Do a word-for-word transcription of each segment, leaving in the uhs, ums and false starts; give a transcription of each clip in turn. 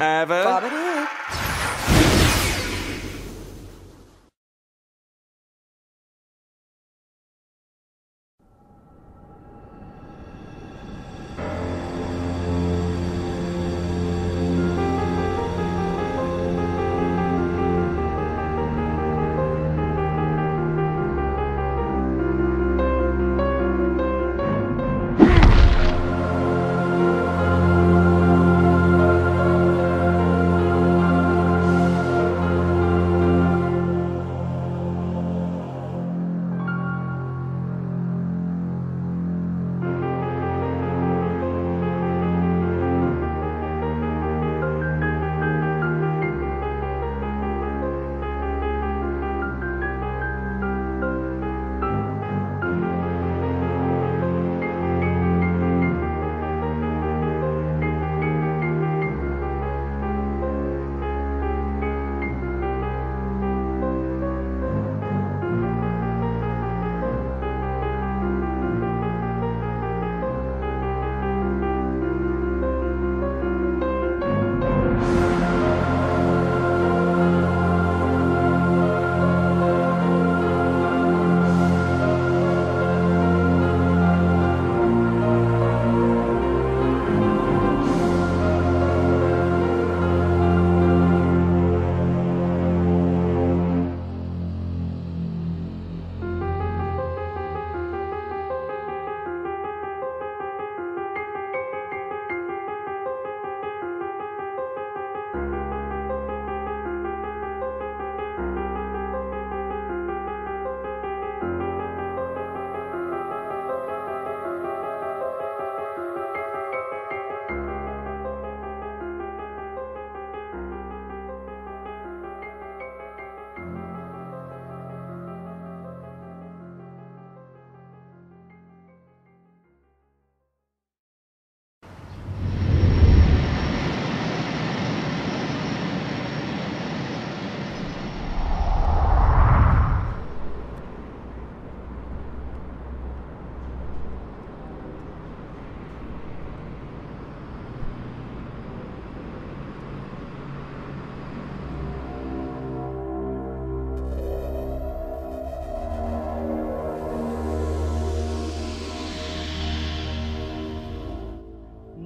Ever. Bob it in.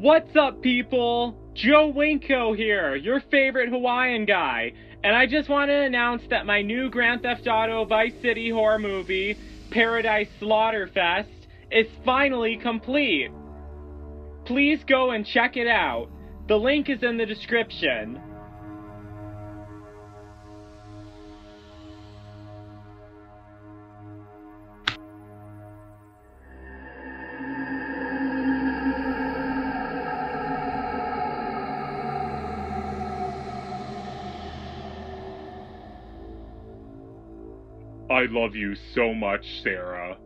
What's up, people? Joe Winko here, your favorite Hawaiian guy, and I just want to announce that my new Grand Theft Auto Vice City horror movie, Paradise Slaughterfest, is finally complete. Please go and check it out. The link is in the description. I love you so much, Sarah.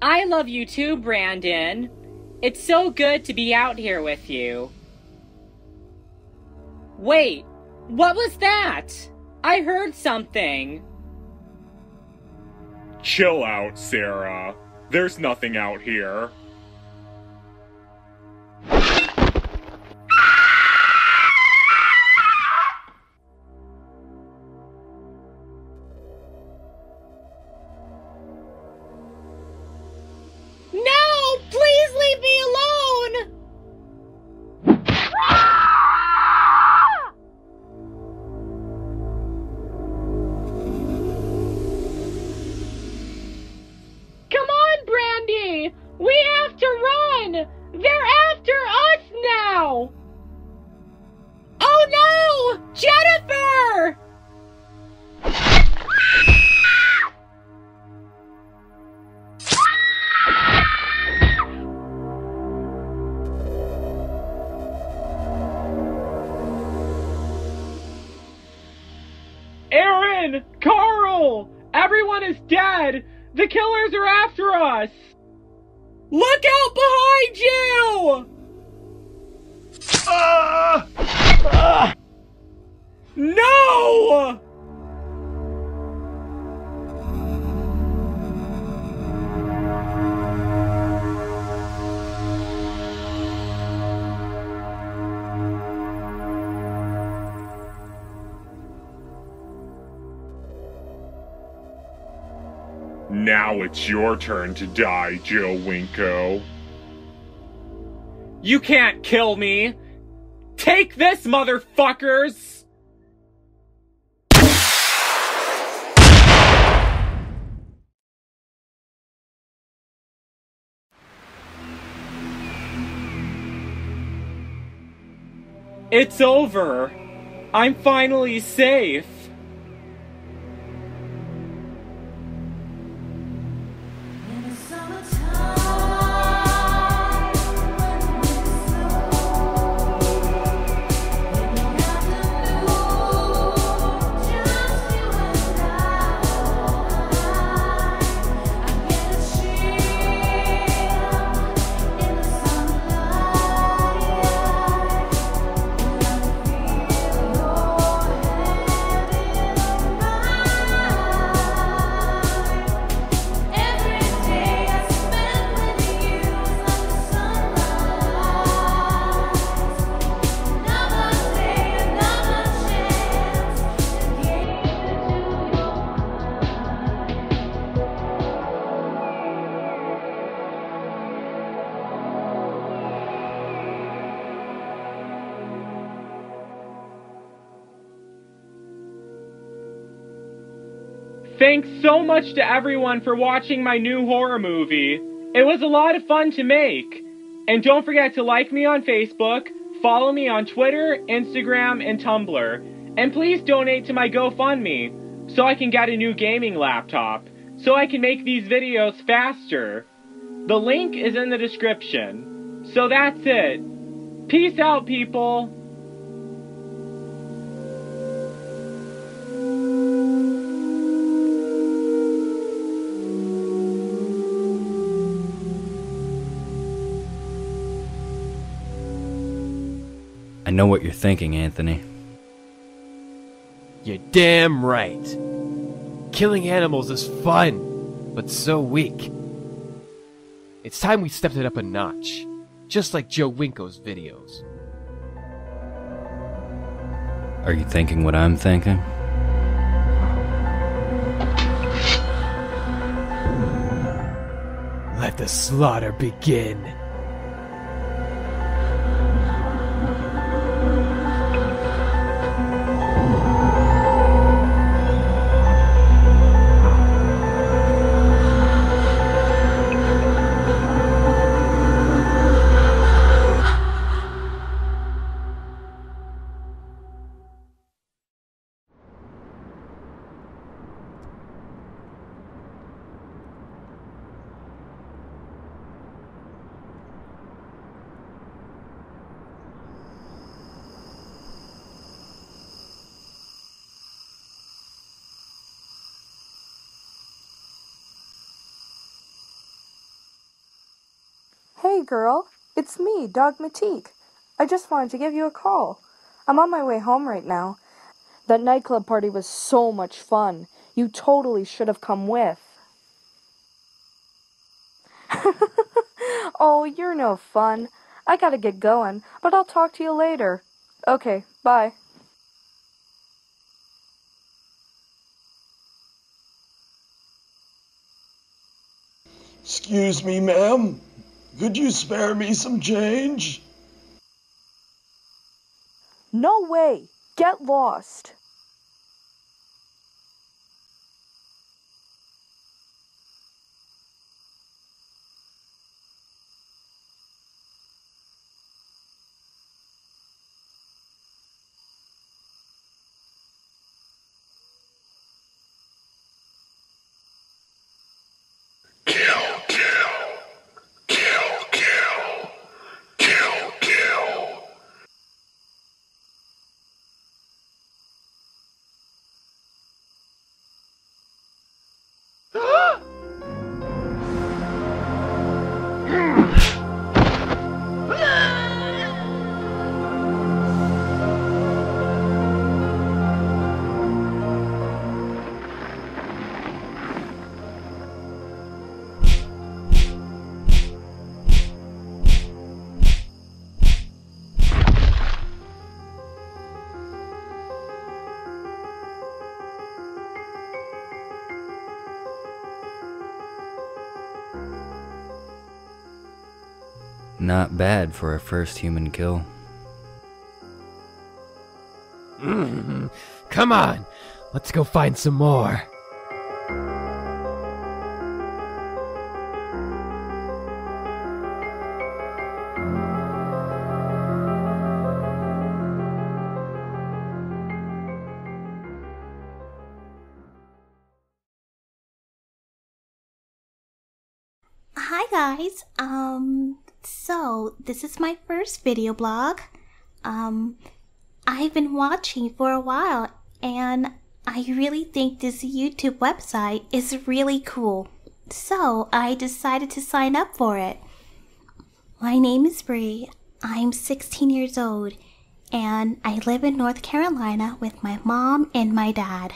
I love you too, Brandon. It's so good to be out here with you. Wait, what was that? I heard something. Chill out, Sarah. There's nothing out here. The killers are after us! Look out behind you! Uh, uh, no! Now it's your turn to die, Joe Winko. You can't kill me! Take this, motherfuckers! It's over. I'm finally safe. Thanks so much to everyone for watching my new horror movie. It was a lot of fun to make. And don't forget to like me on Facebook, follow me on Twitter, Instagram, and Tumblr. And please donate to my GoFundMe, so I can get a new gaming laptop, so I can make these videos faster. The link is in the description. So that's it. Peace out, people! I know what you're thinking, Anthony. You're damn right. Killing animals is fun, but so weak. It's time we stepped it up a notch, just like Joe Winko's videos. Are you thinking what I'm thinking? Let the slaughter begin. Hey girl, it's me, Dogmatique. I just wanted to give you a call. I'm on my way home right now. That nightclub party was so much fun. You totally should have come with. Oh, you're no fun. I gotta get going, but I'll talk to you later. Okay, bye. Excuse me, ma'am. Could you spare me some change? No way! Get lost! Not bad for a first human kill. Mm-hmm. Come on, let's go find some more. Hi guys, um, so this is my first video blog. Um, I've been watching for a while and I really think this YouTube website is really cool. So I decided to sign up for it. My name is Bree, I'm sixteen years old and I live in North Carolina with my mom and my dad.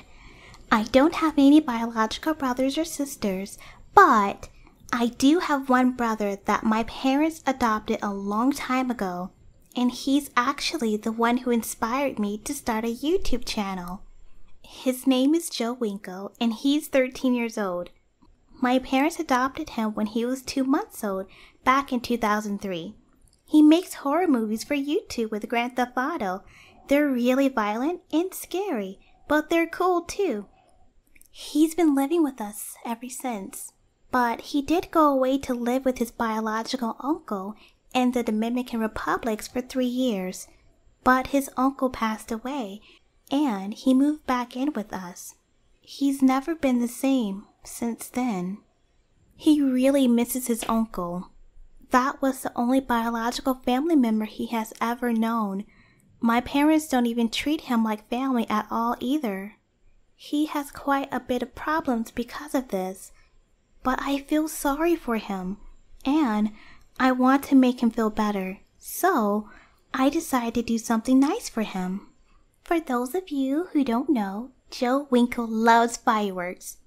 I don't have any biological brothers or sisters, but I do have one brother that my parents adopted a long time ago, and he's actually the one who inspired me to start a YouTube channel. His name is Joe Winko, and he's thirteen years old. My parents adopted him when he was two months old back in two thousand three. He makes horror movies for YouTube with Grand Theft Auto. They're really violent and scary, but they're cool too. He's been living with us ever since. But he did go away to live with his biological uncle in the Dominican Republic for three years. But his uncle passed away, and he moved back in with us. He's never been the same since then. He really misses his uncle. That was the only biological family member he has ever known. My parents don't even treat him like family at all either. He has quite a bit of problems because of this. But I feel sorry for him, and I want to make him feel better, so I decided to do something nice for him. For those of you who don't know, Joe Winko loves fireworks.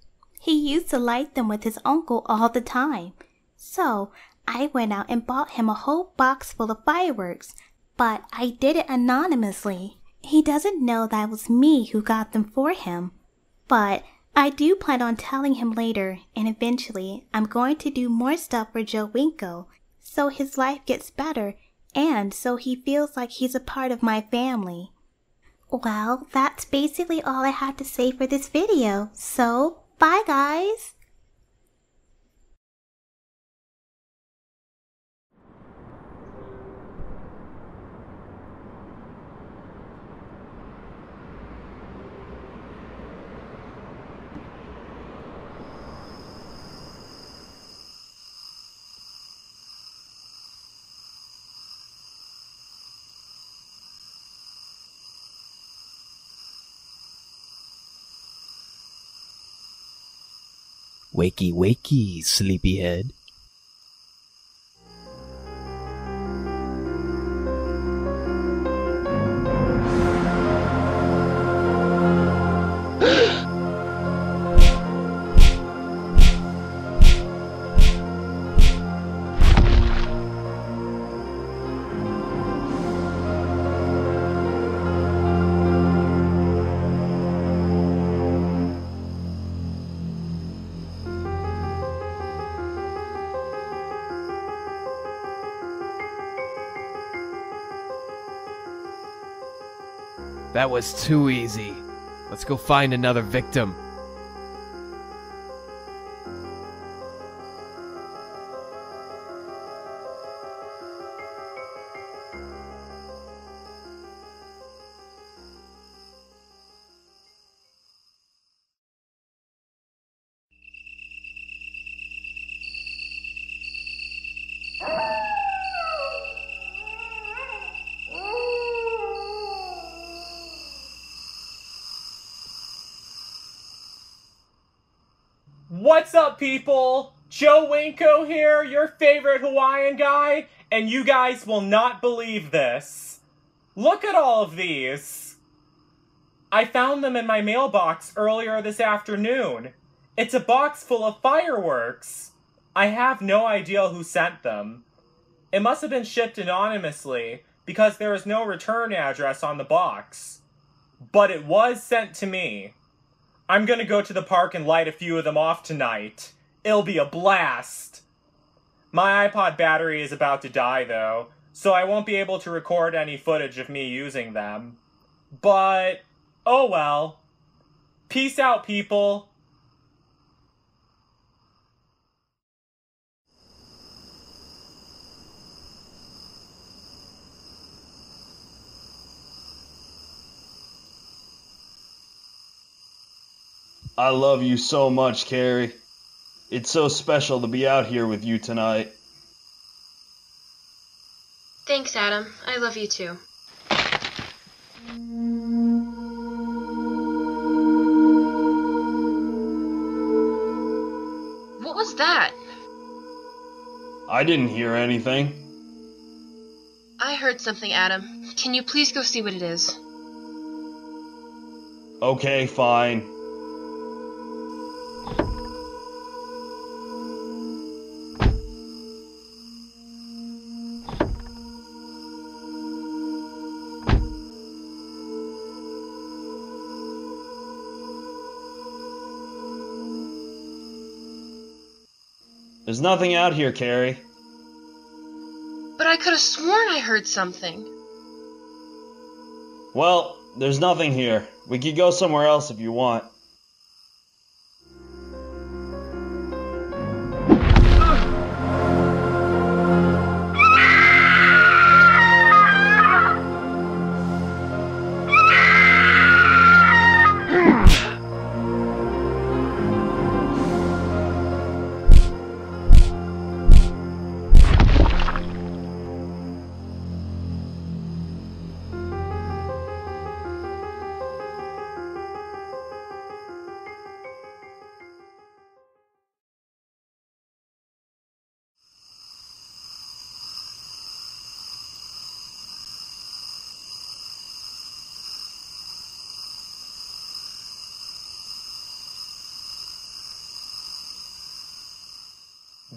He used to light them with his uncle all the time, so I went out and bought him a whole box full of fireworks, but I did it anonymously. He doesn't know that it was me who got them for him, but I do plan on telling him later, and eventually I'm going to do more stuff for Joe Winko so his life gets better and so he feels like he's a part of my family. Well, that's basically all I have to say for this video, so bye guys! Wakey, wakey, sleepyhead. That was too easy. Let's go find another victim. What's up, people? Joe Winko here, your favorite Hawaiian guy, and you guys will not believe this. Look at all of these. I found them in my mailbox earlier this afternoon. It's a box full of fireworks. I have no idea who sent them. It must have been shipped anonymously because there is no return address on the box. But it was sent to me. I'm gonna go to the park and light a few of them off tonight. It'll be a blast. My iPod battery is about to die, though, so I won't be able to record any footage of me using them. But, oh well. Peace out, people. I love you so much, Carrie. It's so special to be out here with you tonight. Thanks, Adam. I love you too. What was that? I didn't hear anything. I heard something, Adam. Can you please go see what it is? Okay, fine. There's nothing out here, Carrie. But I could have sworn I heard something. Well, there's nothing here. We could go somewhere else if you want.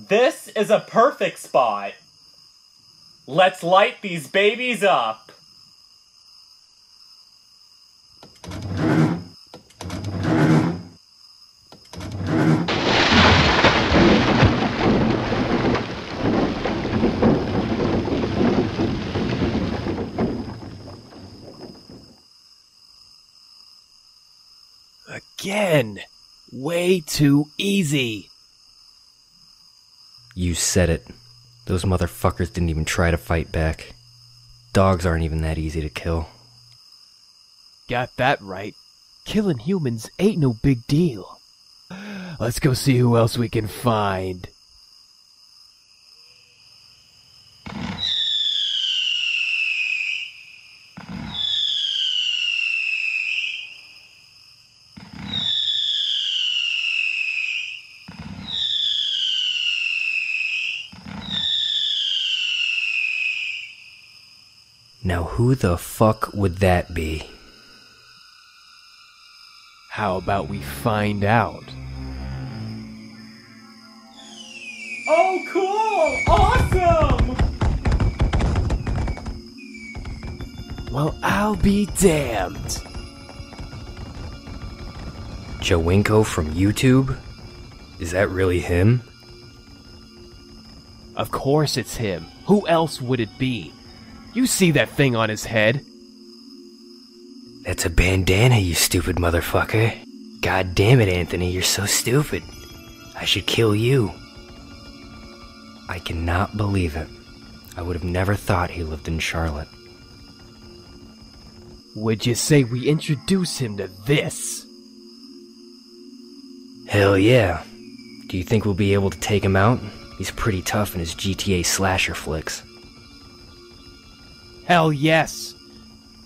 This is a perfect spot. Let's light these babies up. Again, way too easy. You said it. Those motherfuckers didn't even try to fight back. Dogs aren't even that easy to kill. Got that right. Killing humans ain't no big deal. Let's go see who else we can find. Now who the fuck would that be? How about we find out? Oh cool! Awesome! Well, I'll be damned! Joe Winko from YouTube? Is that really him? Of course it's him. Who else would it be? You see that thing on his head? That's a bandana, you stupid motherfucker. God damn it, Anthony, you're so stupid. I should kill you. I cannot believe it. I would have never thought he lived in Charlotte. Would you say we introduce him to this? Hell yeah. Do you think we'll be able to take him out? He's pretty tough in his G T A slasher flicks. Hell yes!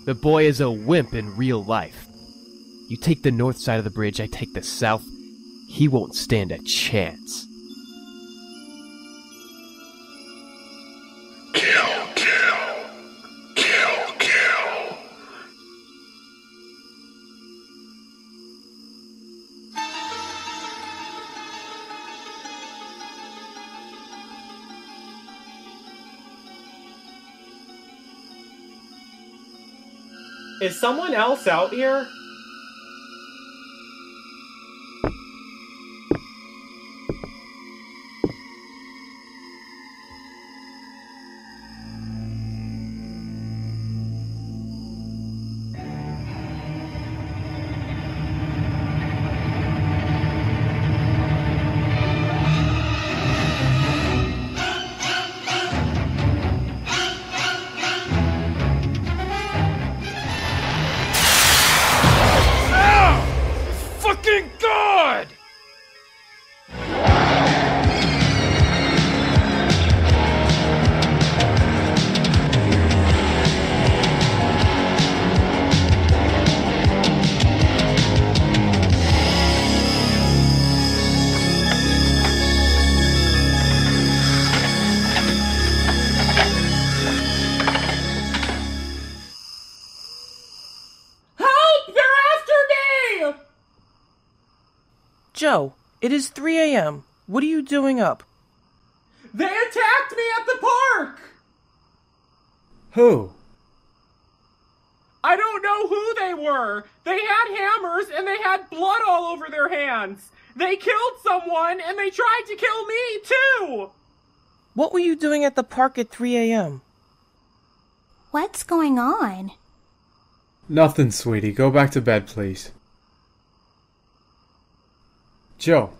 The boy is a wimp in real life. You take the north side of the bridge, I take the south. He won't stand a chance. Kill, kill. Kill, kill. Is someone else out here? It is three a m What are you doing up? They attacked me at the park! Who? I don't know who they were. They had hammers and they had blood all over their hands. They killed someone and they tried to kill me, too! What were you doing at the park at three a m? What's going on? Nothing, sweetie. Go back to bed, please. Joe,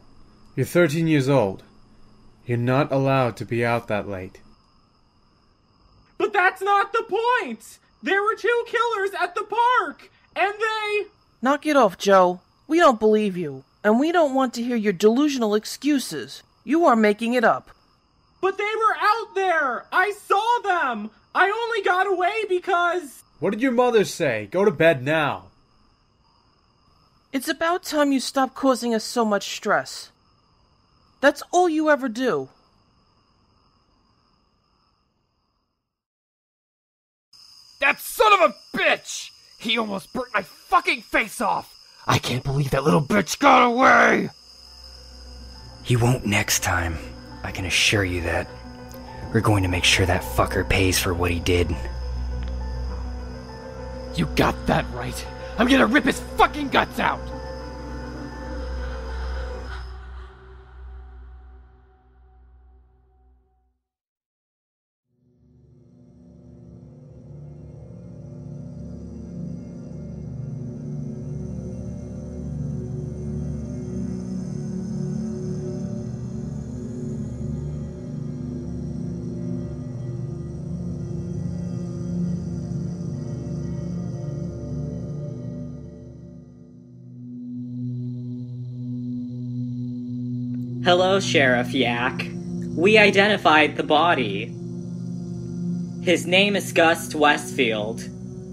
you're thirteen years old. You're not allowed to be out that late. But that's not the point! There were two killers at the park, and they... Knock it off, Joe. We don't believe you, and we don't want to hear your delusional excuses. You are making it up. But they were out there! I saw them! I only got away because... What did your mother say? Go to bed now. It's about time you stopped causing us so much stress. That's all you ever do. That son of a bitch! He almost burnt my fucking face off! I can't believe that little bitch got away! He won't next time. I can assure you that. We're going to make sure that fucker pays for what he did. You got that right. I'm gonna rip his fucking guts out! Hello, Sheriff Yak. We identified the body. His name is Gus Westfield.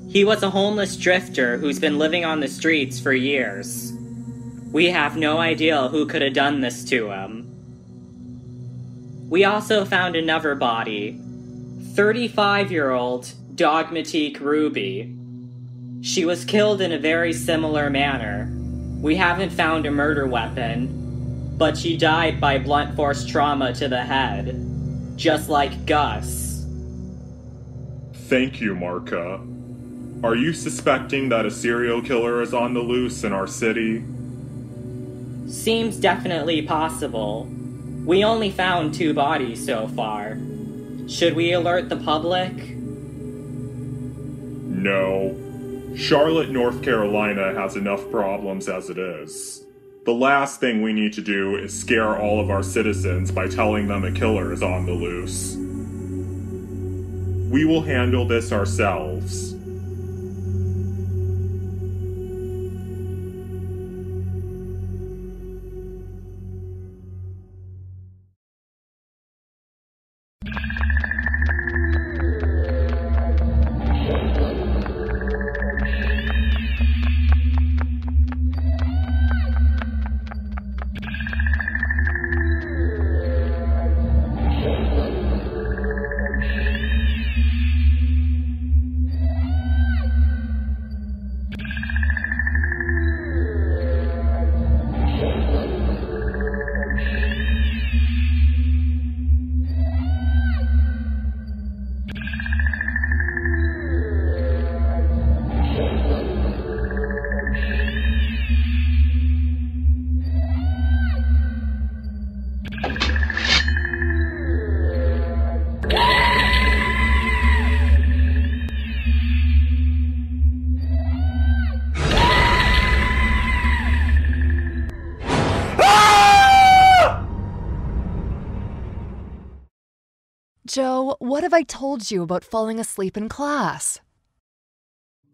He was a homeless drifter who's been living on the streets for years. We have no idea who could have done this to him. We also found another body. thirty-five-year-old Dogmatique Ruby. She was killed in a very similar manner. We haven't found a murder weapon, but she died by blunt force trauma to the head, just like Gus. Thank you, Marka. Are you suspecting that a serial killer is on the loose in our city? Seems definitely possible. We only found two bodies so far. Should we alert the public? No. Charlotte, North Carolina has enough problems as it is. The last thing we need to do is scare all of our citizens by telling them a killer is on the loose. We will handle this ourselves. Joe, what have I told you about falling asleep in class?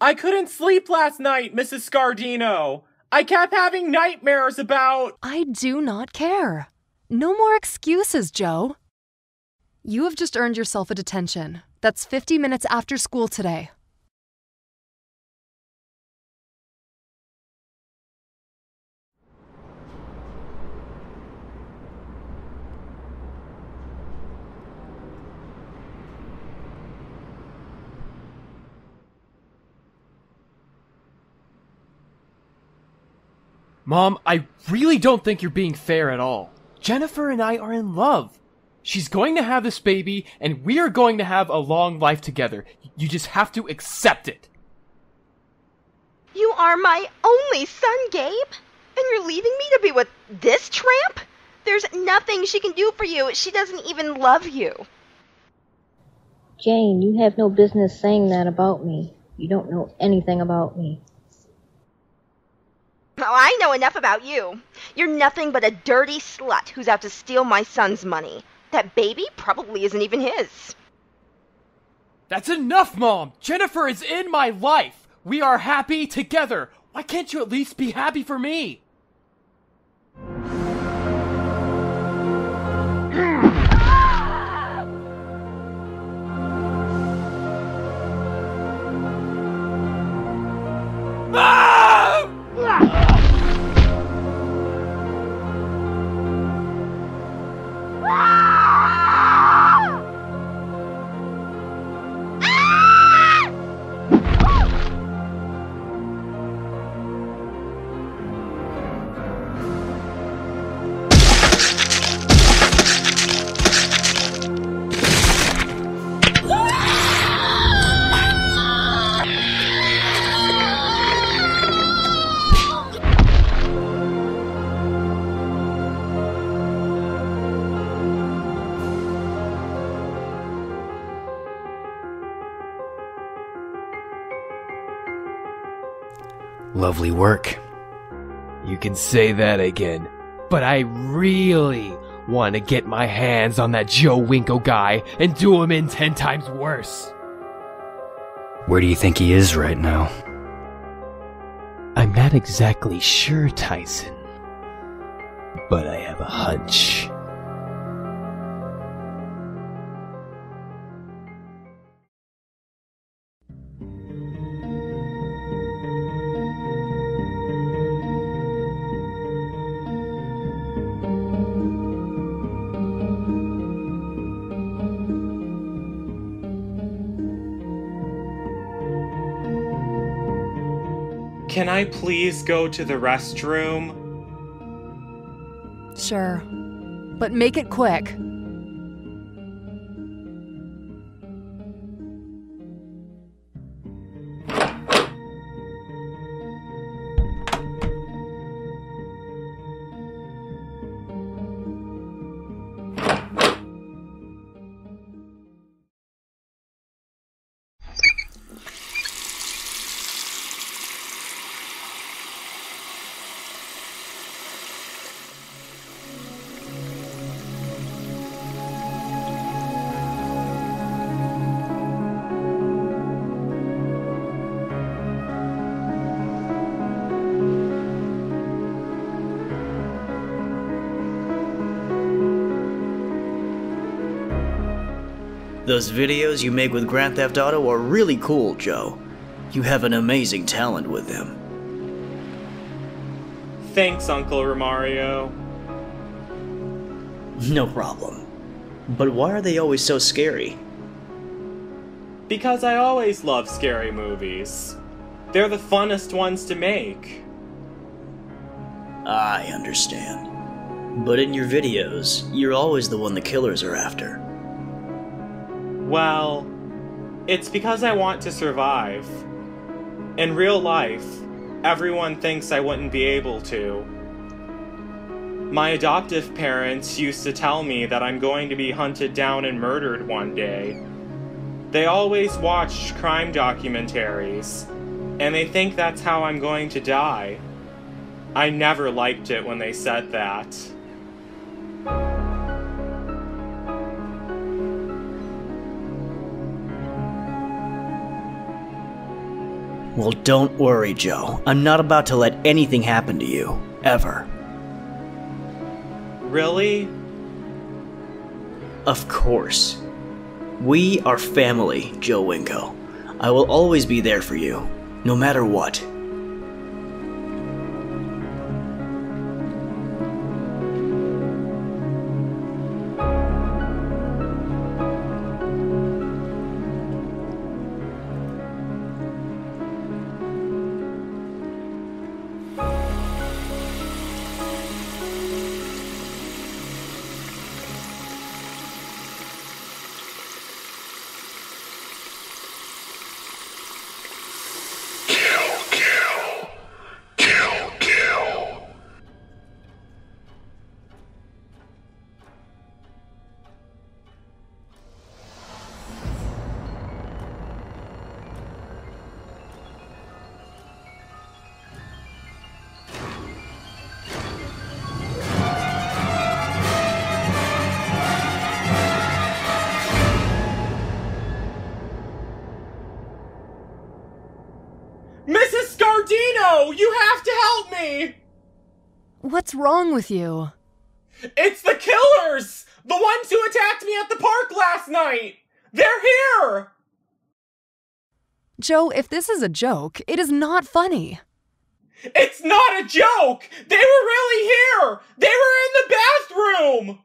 I couldn't sleep last night, Missus Scardino. I kept having nightmares about... I do not care. No more excuses, Joe. You have just earned yourself a detention. That's fifty minutes after school today. Mom, I really don't think you're being fair at all. Jennifer and I are in love. She's going to have this baby, and we are going to have a long life together. You just have to accept it. You are my only son, Gabe, and you're leaving me to be with this tramp? There's nothing she can do for you. She doesn't even love you. Jane, you have no business saying that about me. You don't know anything about me. Oh, I know enough about you. You're nothing but a dirty slut who's out to steal my son's money. That baby probably isn't even his. That's enough, Mom! Jennifer is in my life! We are happy together! Why can't you at least be happy for me? Lovely work. You can say that again, but I really want to get my hands on that Joe Winko guy and do him in ten times worse. Where do you think he is right now? I'm not exactly sure, Tyson, but I have a hunch. Can I please go to the restroom? Sure, but make it quick. Those videos you make with Grand Theft Auto are really cool, Joe. You have an amazing talent with them. Thanks, Uncle Romario. No problem. But why are they always so scary? Because I always love scary movies. They're the funnest ones to make. I understand. But in your videos, you're always the one the killers are after. Well, it's because I want to survive. In real life, everyone thinks I wouldn't be able to. My adoptive parents used to tell me that I'm going to be hunted down and murdered one day. They always watch crime documentaries, and they think that's how I'm going to die. I never liked it when they said that. Well, don't worry, Joe. I'm not about to let anything happen to you. Ever. Really? Of course. We are family, Joe Winko. I will always be there for you, no matter what. me! What's wrong with you? It's the killers! The ones who attacked me at the park last night! They're here! Joe, if this is a joke, it is not funny. It's not a joke! They were really here! They were in the bathroom!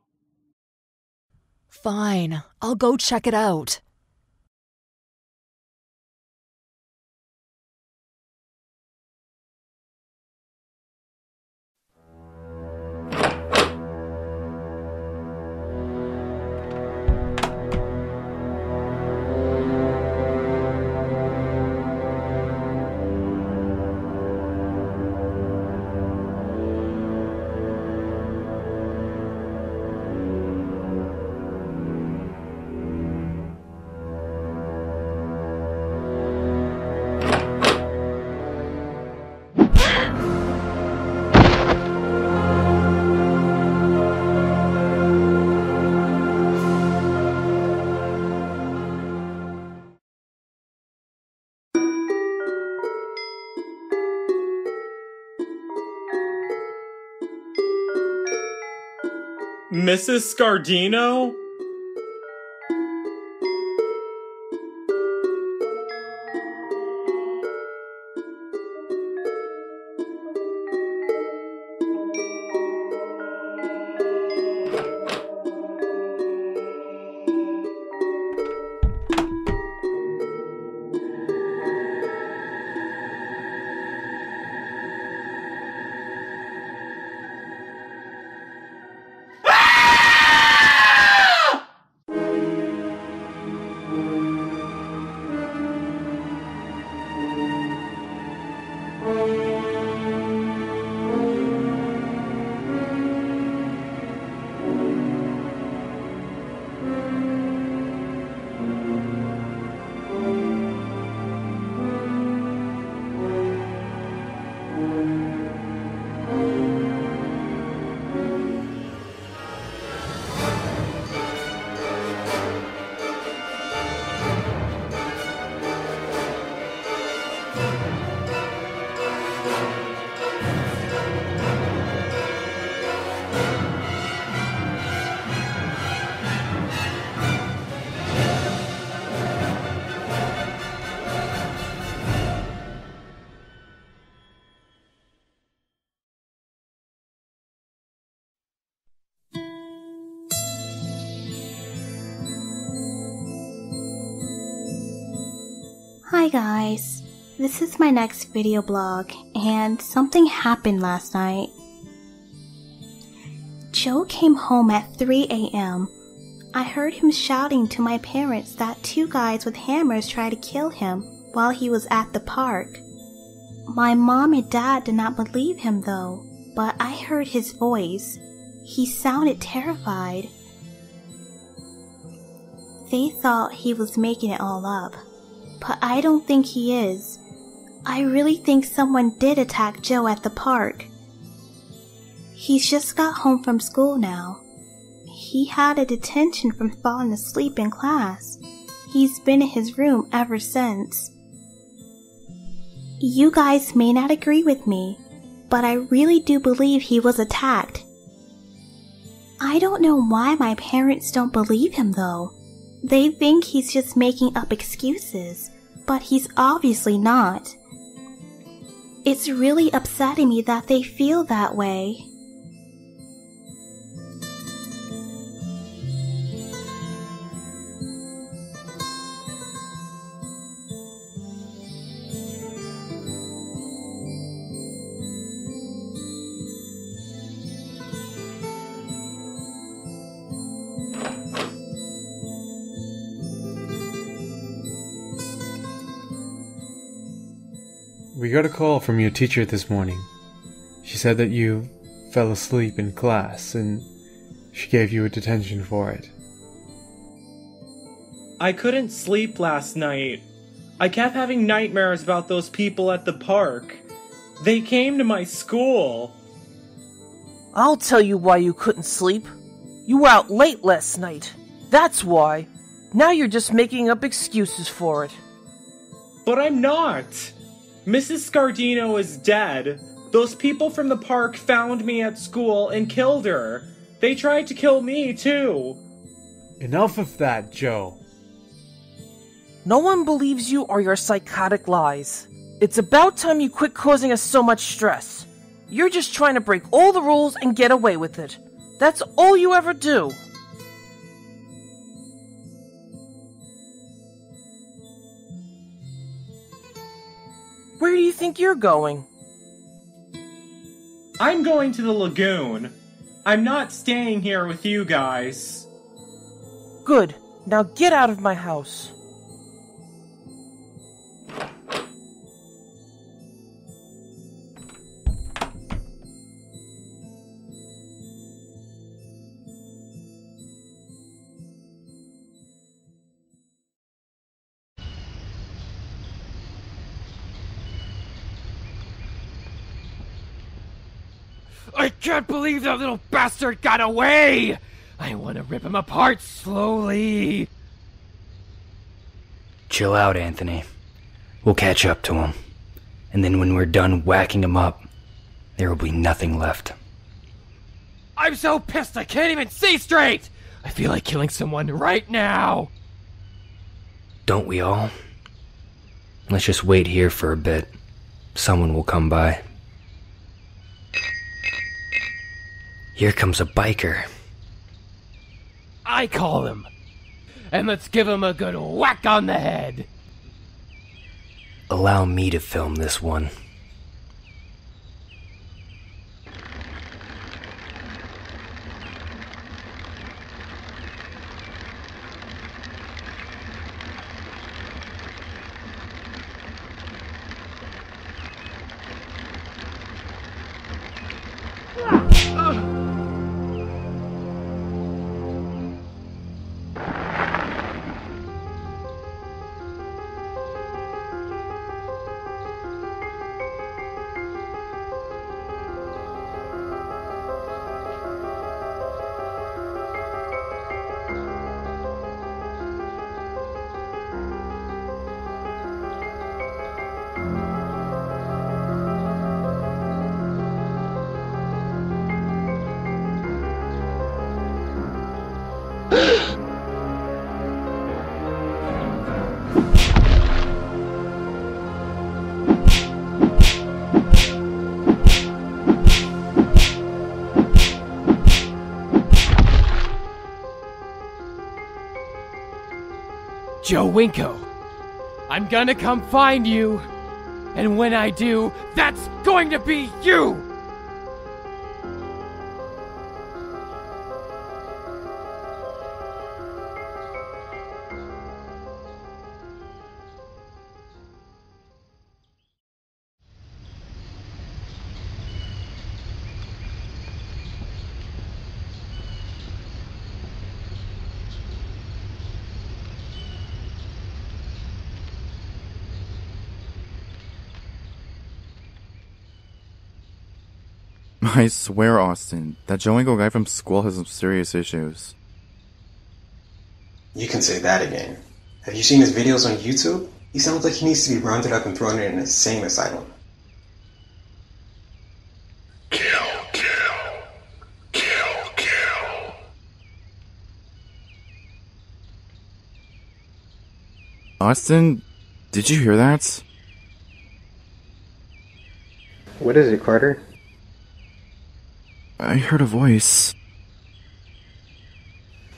Fine. I'll go check it out. Missus Scardino? Hi guys, this is my next video blog, and something happened last night. Joe came home at three A M I heard him shouting to my parents that two guys with hammers tried to kill him while he was at the park. My mom and dad did not believe him though, but I heard his voice. He sounded terrified. They thought he was making it all up. But I don't think he is. I really think someone did attack Joe at the park. He's just got home from school now. He had a detention from falling asleep in class. He's been in his room ever since. You guys may not agree with me, but I really do believe he was attacked. I don't know why my parents don't believe him though. They think he's just making up excuses, but he's obviously not. It's really upsetting me that they feel that way. We got a call from your teacher this morning. She said that you fell asleep in class and she gave you a detention for it. I couldn't sleep last night. I kept having nightmares about those people at the park. They came to my school. I'll tell you why you couldn't sleep. You were out late last night. That's why. Now you're just making up excuses for it. But I'm not. Missus Scardino is dead. Those people from the park found me at school and killed her. They tried to kill me, too. Enough of that, Joe. No one believes you or your psychotic lies. It's about time you quit causing us so much stress. You're just trying to break all the rules and get away with it. That's all you ever do. Where do you think you're going? I'm going to the lagoon. I'm not staying here with you guys. Good. Now get out of my house. I can't believe that little bastard got away! I want to rip him apart slowly! Chill out, Anthony. We'll catch up to him. And then when we're done whacking him up, there will be nothing left. I'm so pissed I can't even see straight! I feel like killing someone right now! Don't we all? Let's just wait here for a bit. Someone will come by. Here comes a biker. I call him. And let's give him a good whack on the head. Allow me to film this one. Joe Winko, I'm gonna come find you, and when I do, that's going to be you! I swear, Austin, that Joe Winko guy from school has some serious issues. You can say that again. Have you seen his videos on YouTube? He sounds like he needs to be rounded up and thrown in an insane asylum. Kill, kill, kill, kill. Austin, did you hear that? What is it, Carter? I heard a voice.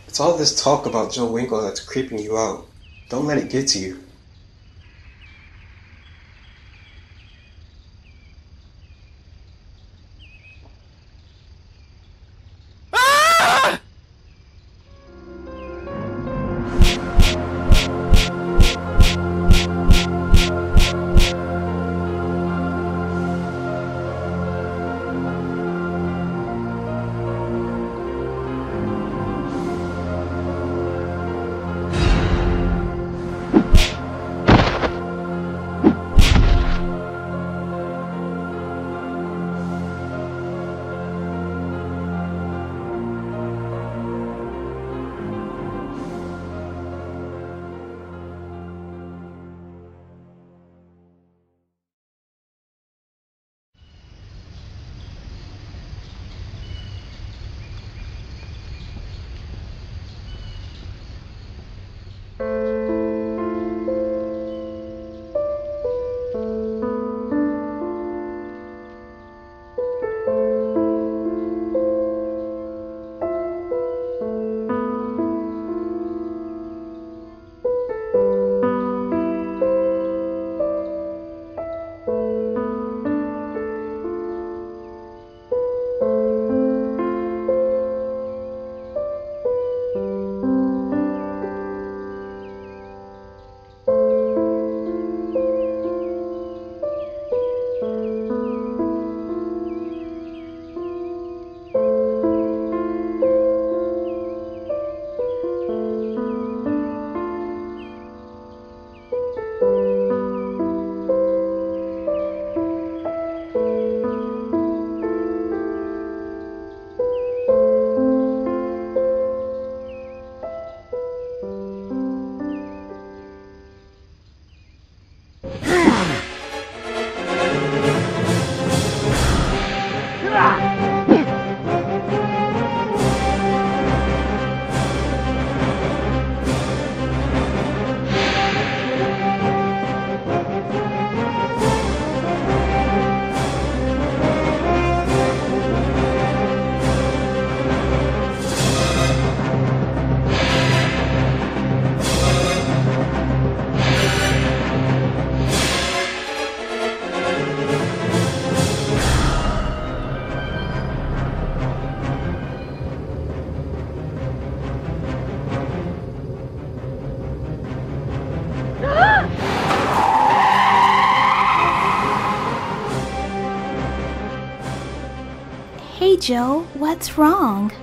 It's all this talk about Joe Winko that's creeping you out. Don't let it get to you. Hey, Joe, what's wrong?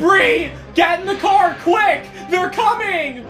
Bree, get in the car, quick! They're coming!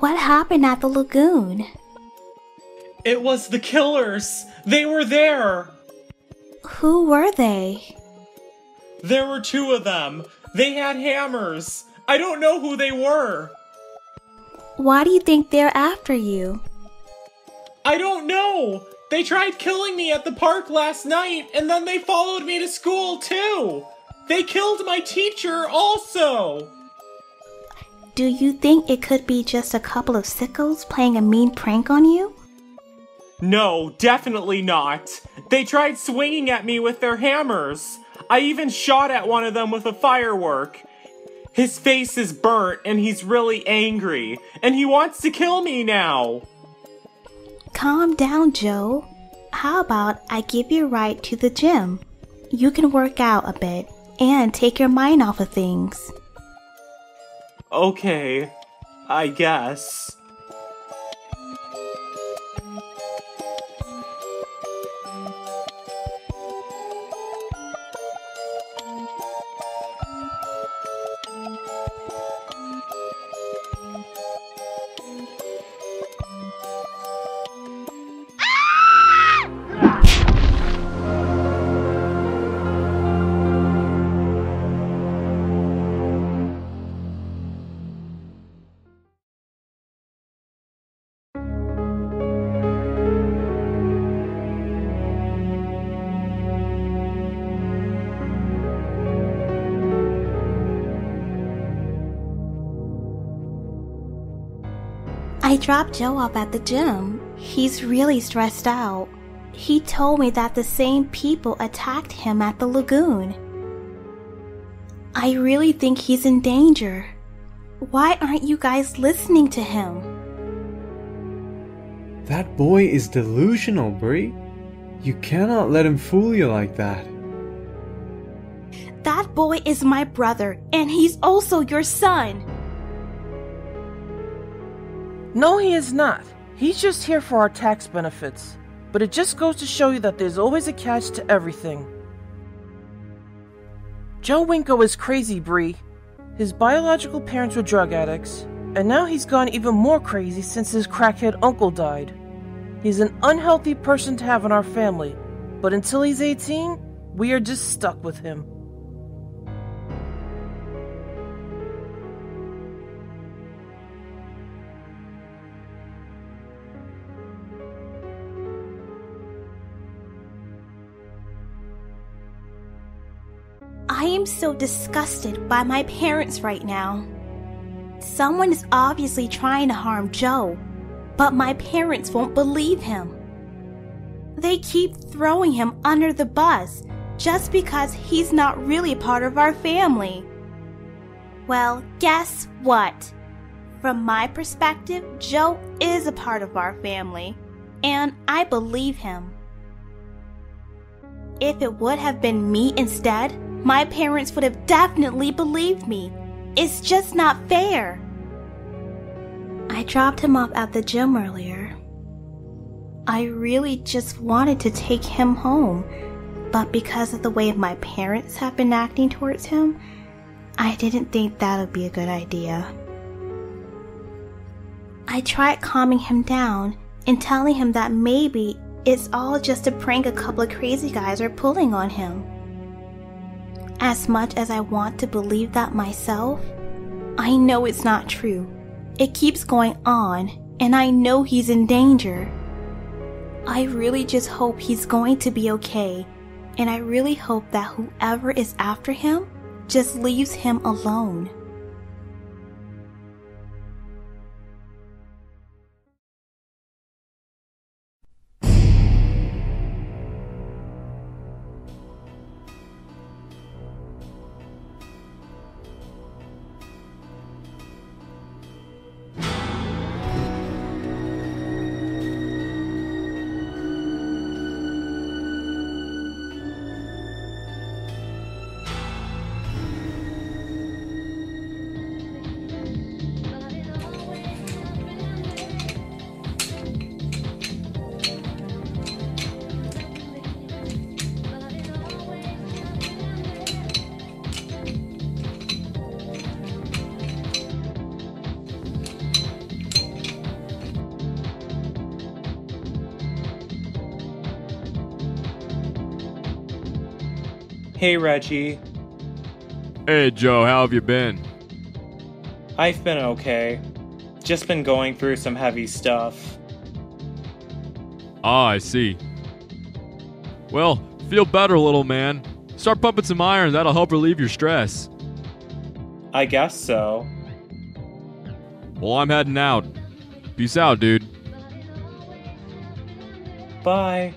What happened at the lagoon? It was the killers! They were there! Who were they? There were two of them. They had hammers. I don't know who they were. Why do you think they're after you? I don't know! They tried killing me at the park last night, and then they followed me to school too! They killed my teacher also! Do you think it could be just a couple of sickos playing a mean prank on you? No, definitely not. They tried swinging at me with their hammers. I even shot at one of them with a firework. His face is burnt and he's really angry, and he wants to kill me now. Calm down, Joe. How about I give you a ride to the gym? You can work out a bit and take your mind off of things. Okay, I guess. I dropped Joe off at the gym. He's really stressed out. He told me that the same people attacked him at the lagoon. I really think he's in danger. Why aren't you guys listening to him? That boy is delusional, Bree. You cannot let him fool you like that. That boy is my brother, and he's also your son. No, he is not. He's just here for our tax benefits. But it just goes to show you that there's always a catch to everything. Joe Winko is crazy, Bree. His biological parents were drug addicts, and now he's gone even more crazy since his crackhead uncle died. He's an unhealthy person to have in our family, but until he's eighteen, we are just stuck with him. I am so disgusted by my parents right now. Someone is obviously trying to harm Joe, but my parents won't believe him. They keep throwing him under the bus just because he's not really part of our family. Well, guess what? From my perspective, Joe is a part of our family, and I believe him. If it would have been me instead, my parents would have definitely believed me. It's just not fair. I dropped him off at the gym earlier. I really just wanted to take him home, but because of the way my parents have been acting towards him, I didn't think that would be a good idea. I tried calming him down and telling him that maybe it's all just a prank a couple of crazy guys are pulling on him. As much as I want to believe that myself, I know it's not true. It keeps going on, and I know he's in danger. I really just hope he's going to be okay, and I really hope that whoever is after him just leaves him alone. Hey, Reggie. Hey, Joe, how have you been? I've been okay. Just been going through some heavy stuff. Ah, I see. Well, feel better, little man. Start pumping some iron, that'll help relieve your stress. I guess so. Well, I'm heading out. Peace out, dude. Bye.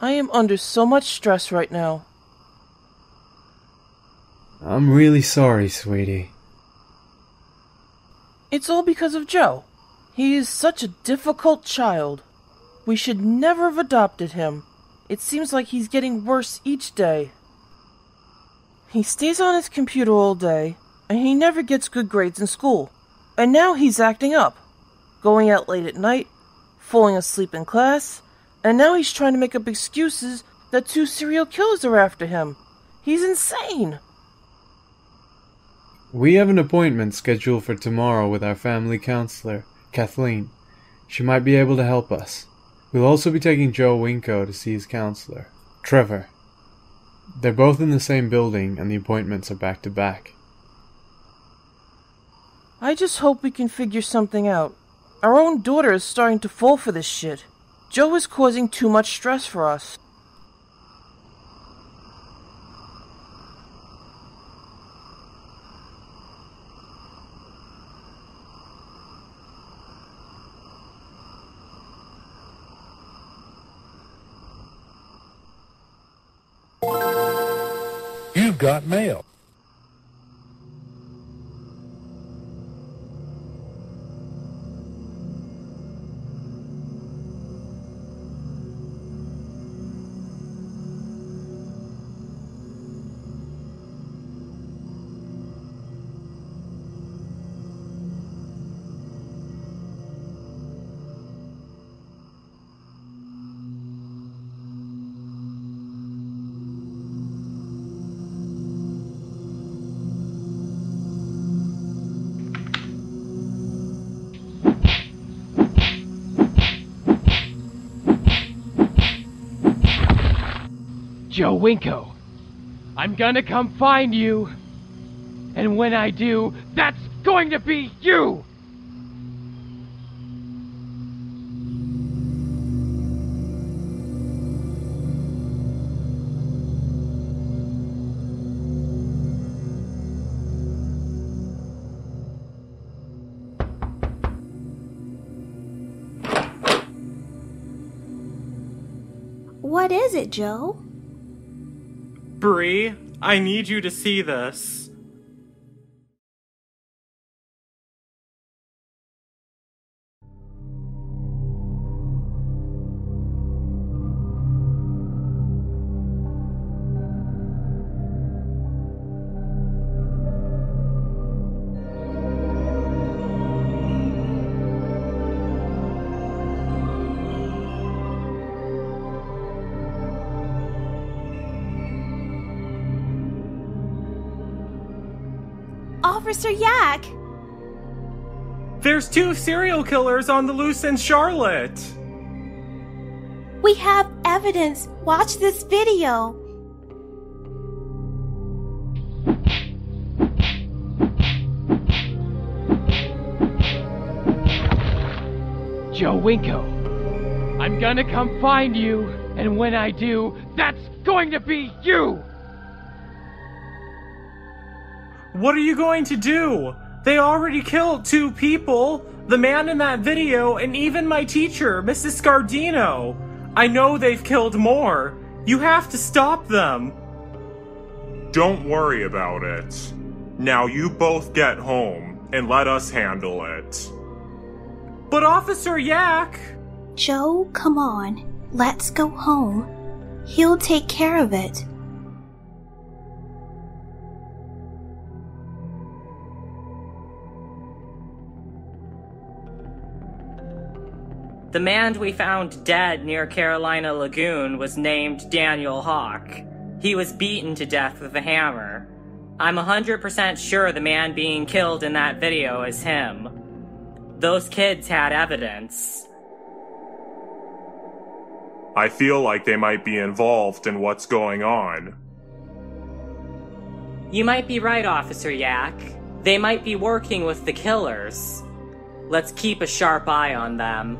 I am under so much stress right now. I'm really sorry, sweetie. It's all because of Joe. He is such a difficult child. We should never have adopted him. It seems like he's getting worse each day. He stays on his computer all day, and he never gets good grades in school. And now he's acting up, going out late at night, falling asleep in class, and now he's trying to make up excuses that two serial killers are after him. He's insane! We have an appointment scheduled for tomorrow with our family counselor, Kathleen. She might be able to help us. We'll also be taking Joe Winko to see his counselor, Trevor. They're both in the same building and the appointments are back to back. I just hope we can figure something out. Our own daughter is starting to fall for this shit. Joe is causing too much stress for us. You've got mail. Joe Winko, I'm gonna come find you. And when I do, that's going to be you! What is it, Joe? Bree, I need you to see this. Officer Yak! There's two serial killers on the loose in Charlotte! We have evidence! Watch this video! Joe Winko, I'm gonna come find you, and when I do, that's going to be you! What are you going to do? They already killed two people, the man in that video, and even my teacher, Missus Scardino. I know they've killed more. You have to stop them. Don't worry about it. Now you both get home and let us handle it. But Officer Yak! Joe, come on. Let's go home. He'll take care of it. The man we found dead near Carolina Lagoon was named Daniel Hawk. He was beaten to death with a hammer. I'm one hundred percent sure the man being killed in that video is him. Those kids had evidence. I feel like they might be involved in what's going on. You might be right, Officer Yak. They might be working with the killers. Let's keep a sharp eye on them.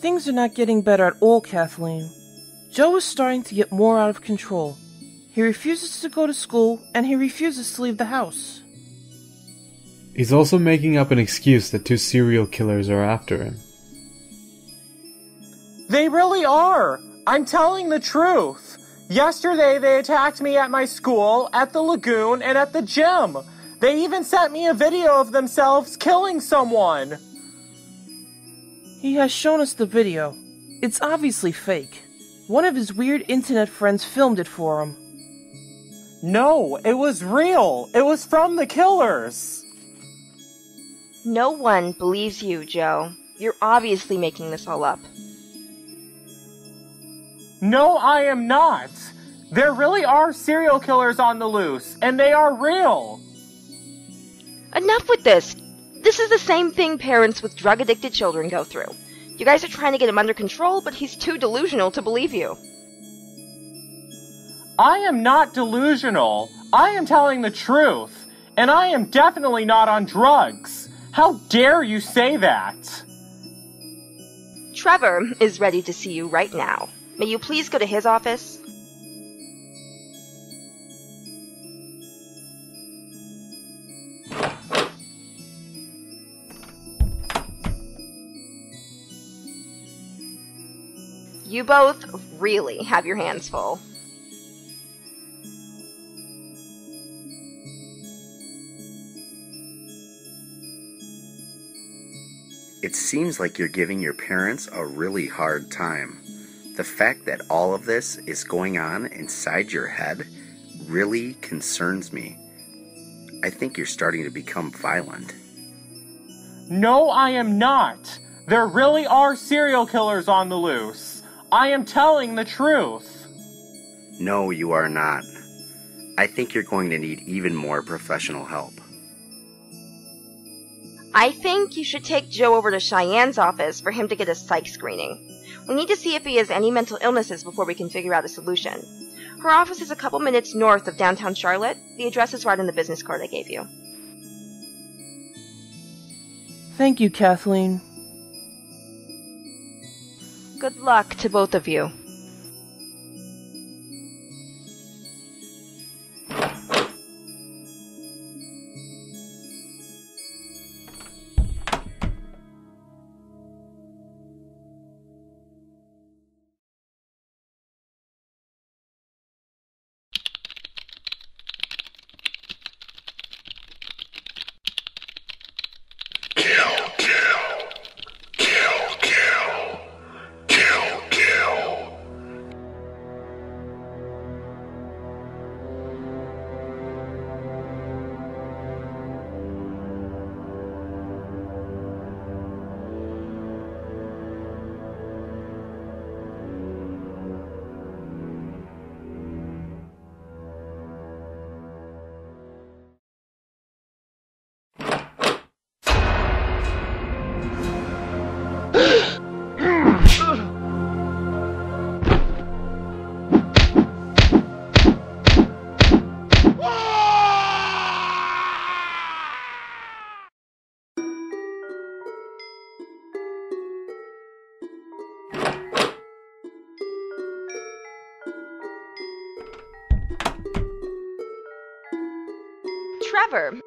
Things are not getting better at all, Kathleen. Joe is starting to get more out of control. He refuses to go to school, and he refuses to leave the house. He's also making up an excuse that two serial killers are after him. They really are! I'm telling the truth! Yesterday they attacked me at my school, at the lagoon, and at the gym! They even sent me a video of themselves killing someone! He has shown us the video. It's obviously fake. One of his weird internet friends filmed it for him. No, it was real! It was from the killers! No one believes you, Joe. You're obviously making this all up. No, I am not! There really are serial killers on the loose, and they are real! Enough with this! This is the same thing parents with drug-addicted children go through. You guys are trying to get him under control, but he's too delusional to believe you. I am not delusional. I am telling the truth. And I am definitely not on drugs. How dare you say that? Trevor is ready to see you right now. May you please go to his office? You both really have your hands full. It seems like you're giving your parents a really hard time. The fact that all of this is going on inside your head really concerns me. I think you're starting to become violent. No, I am not. There really are serial killers on the loose. I am telling the truth. No, you are not. I think you're going to need even more professional help. I think you should take Joe over to Cheyenne's office for him to get a psych screening. We need to see if he has any mental illnesses before we can figure out a solution. Her office is a couple minutes north of downtown Charlotte. The address is right on the business card I gave you. Thank you, Kathleen. Good luck to both of you. Trevor.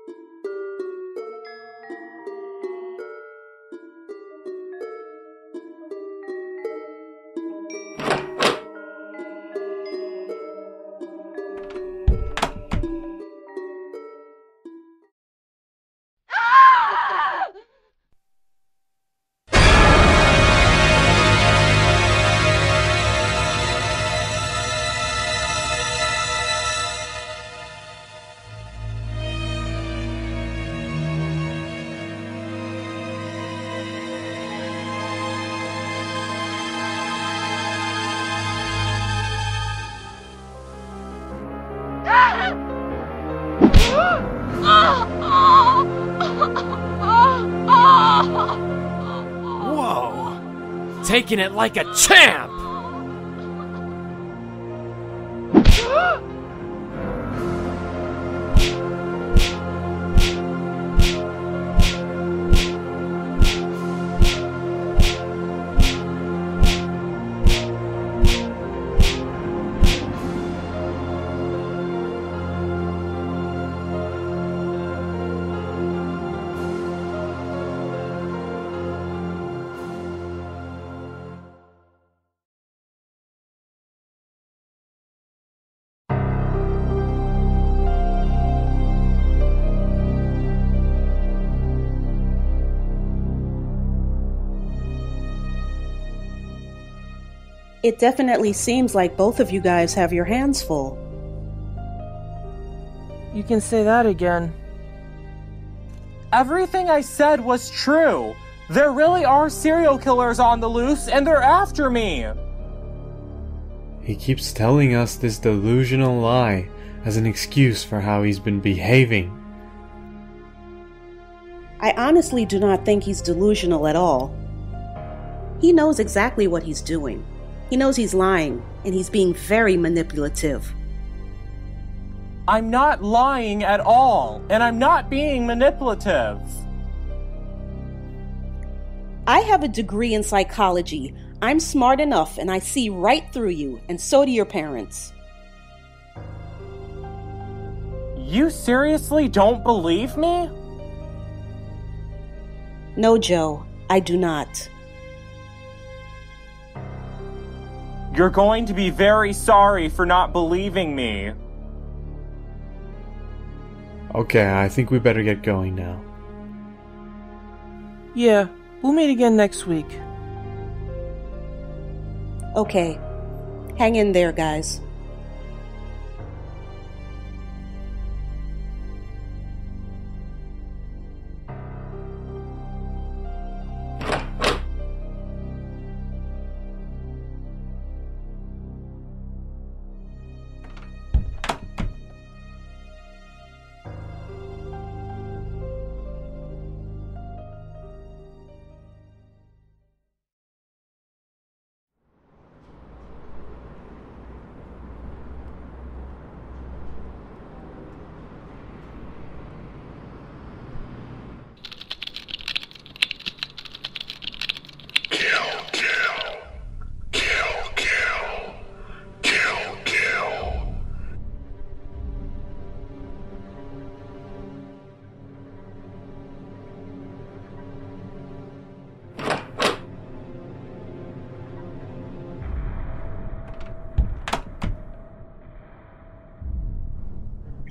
Taking it like a champ! It definitely seems like both of you guys have your hands full. You can say that again. Everything I said was true. There really are serial killers on the loose, and they're after me. He keeps telling us this delusional lie as an excuse for how he's been behaving. I honestly do not think he's delusional at all. He knows exactly what he's doing. He knows he's lying, and he's being very manipulative. I'm not lying at all, and I'm not being manipulative. I have a degree in psychology. I'm smart enough, and I see right through you, and so do your parents. You seriously don't believe me? No, Joe, I do not. You're going to be very sorry for not believing me. Okay, I think we better get going now. Yeah, we'll meet again next week. Okay. Hang in there, guys.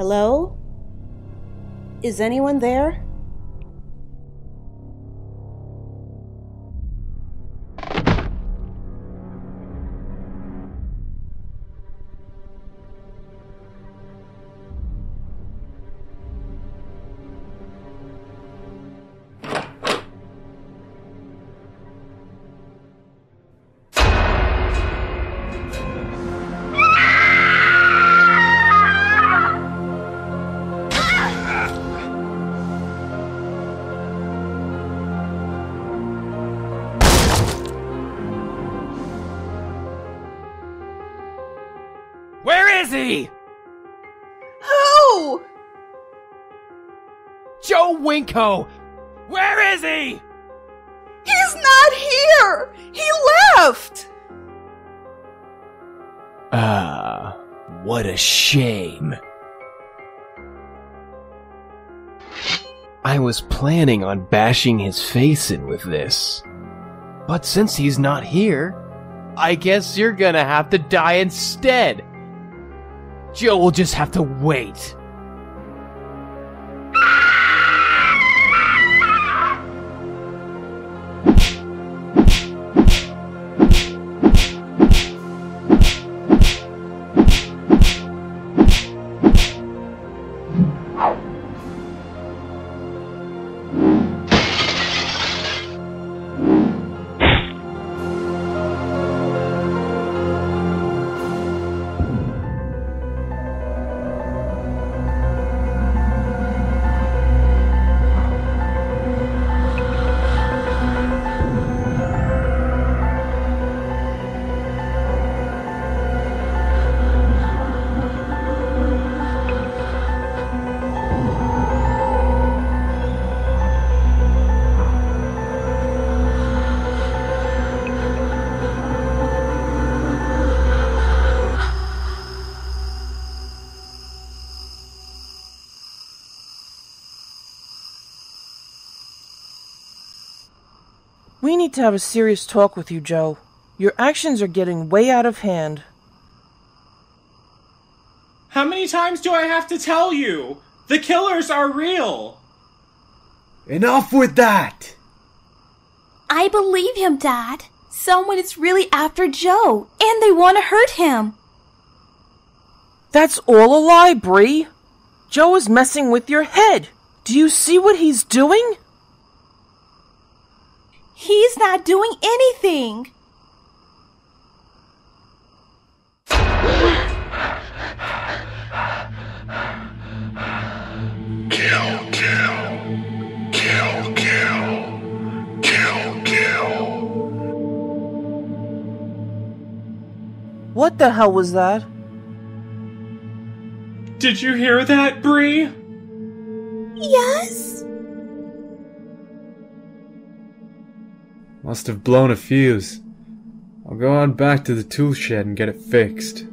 Hello? Is anyone there? Where is he? Who? Joe Winko! Where is he? He's not here! He left! Ah, what a shame. I was planning on bashing his face in with this. But since he's not here, I guess you're gonna have to die instead. Joe will just have to wait. We need to have a serious talk with you, Joe. Your actions are getting way out of hand. How many times do I have to tell you? The killers are real! Enough with that! I believe him, Dad. Someone is really after Joe, and they want to hurt him. That's all a lie, Bree. Joe is messing with your head. Do you see what he's doing? He's not doing anything! Kill, kill. Kill, kill. Kill, kill. What the hell was that? Did you hear that, Bree? Yes? Must have blown a fuse. I'll go on back to the tool shed and get it fixed.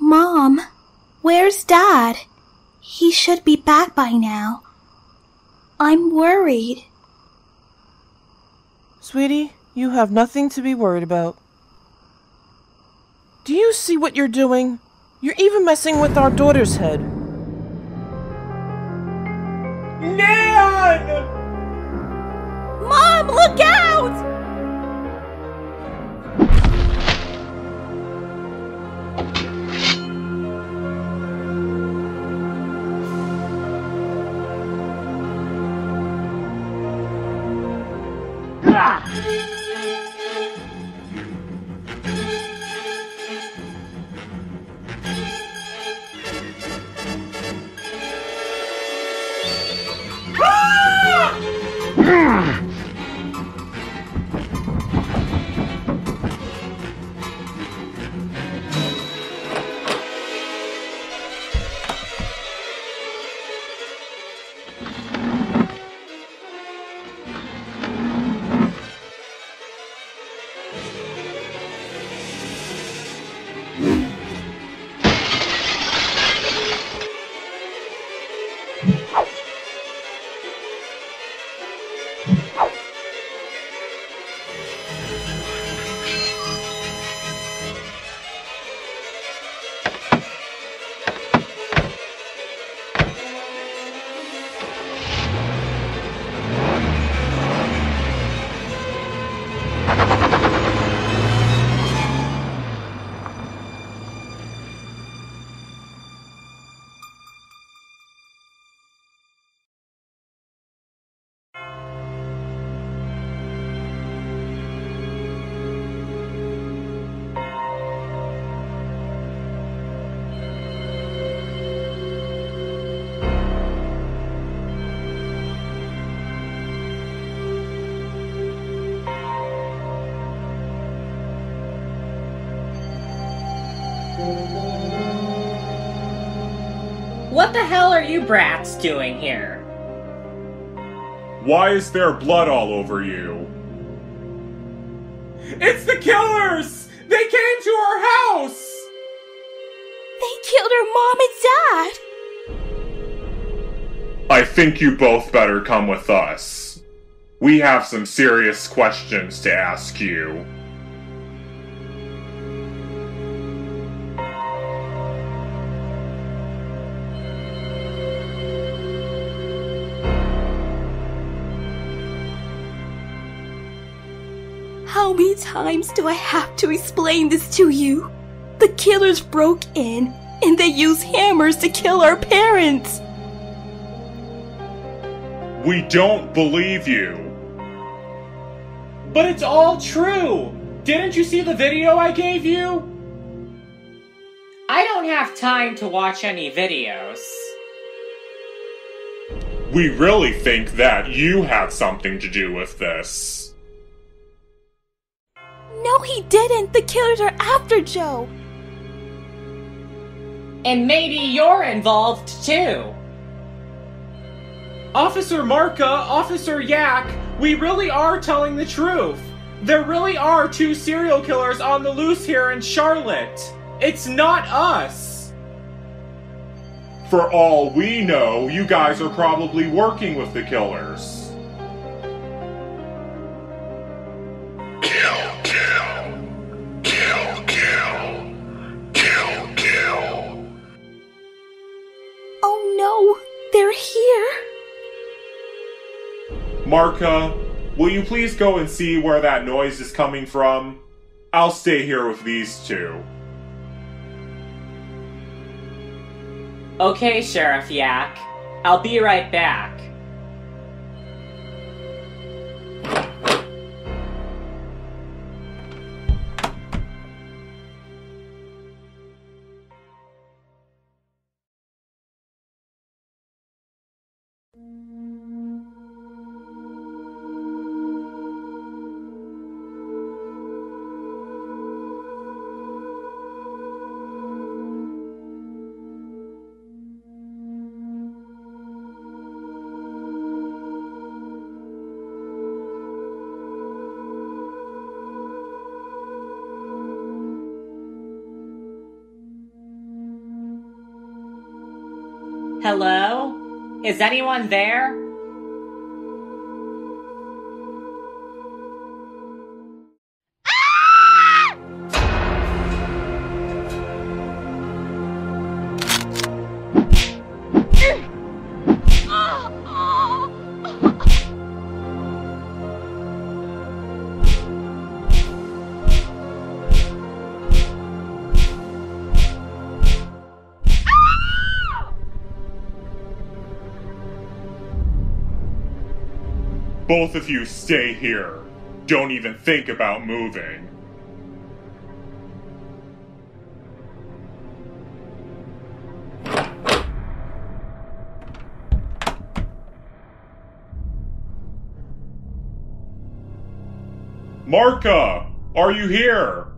Mom, where's Dad? He should be back by now. I'm worried. Sweetie, you have nothing to be worried about. Do you see what you're doing? You're even messing with our daughter's head. Nan! Mom, look out! What the hell are you brats doing here? Why is there blood all over you? It's the killers! They came to our house! They killed our mom and dad! I think you both better come with us. We have some serious questions to ask you. How many times do I have to explain this to you? The killers broke in, and they used hammers to kill our parents! We don't believe you! But it's all true! Didn't you see the video I gave you? I don't have time to watch any videos. We really think that you had something to do with this. No, he didn't! The killers are after Joe! And maybe you're involved, too! Officer Marka, Officer Yak, we really are telling the truth! There really are two serial killers on the loose here in Charlotte! It's not us! For all we know, you guys are probably working with the killers. Marka, will you please go and see where that noise is coming from? I'll stay here with these two. Okay, Sheriff Yak. I'll be right back. Hello? Is anyone there? Ah! Both of you stay here. Don't even think about moving. Marka, are you here?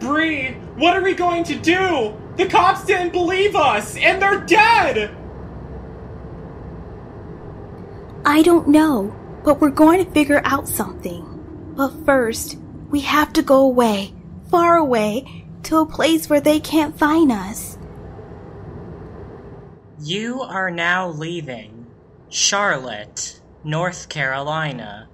Bree, what are we going to do? The cops didn't believe us, and they're dead! I don't know, but we're going to figure out something. But first, we have to go away, far away, to a place where they can't find us. You are now leaving Charlotte, North Carolina.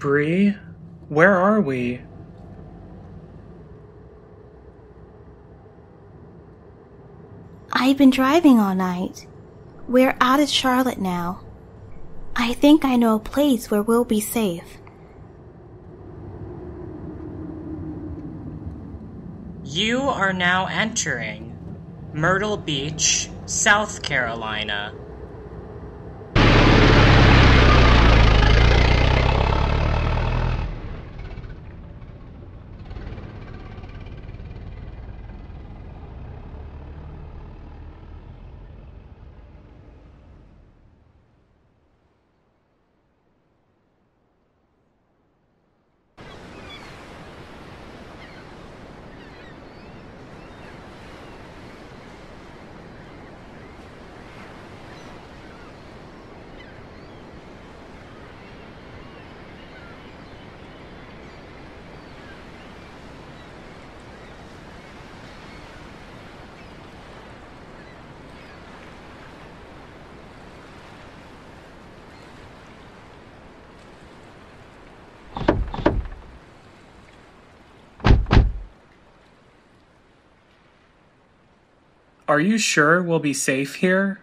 Bree, where are we? I've been driving all night. We're out of Charlotte now. I think I know a place where we'll be safe. You are now entering Myrtle Beach, South Carolina. Are you sure we'll be safe here?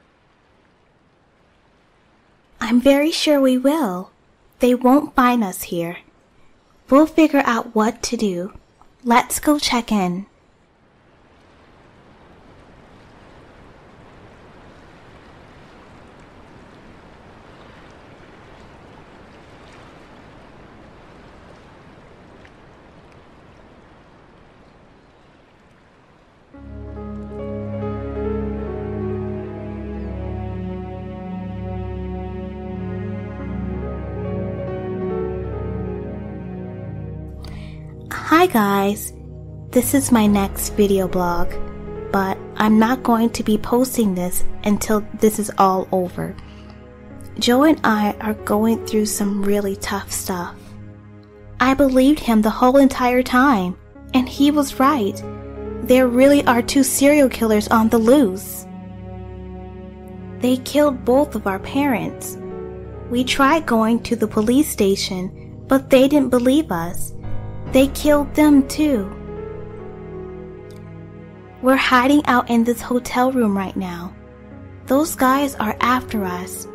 I'm very sure we will. They won't find us here. We'll figure out what to do. Let's go check in. Hi guys, this is my next video blog, but I'm not going to be posting this until this is all over. Joe and I are going through some really tough stuff. I believed him the whole entire time, and he was right. there really are two serial killers on the loose. They killed both of our parents. We tried going to the police station, but they didn't believe us. They killed them too. We're hiding out in this hotel room right now. Those guys are after us.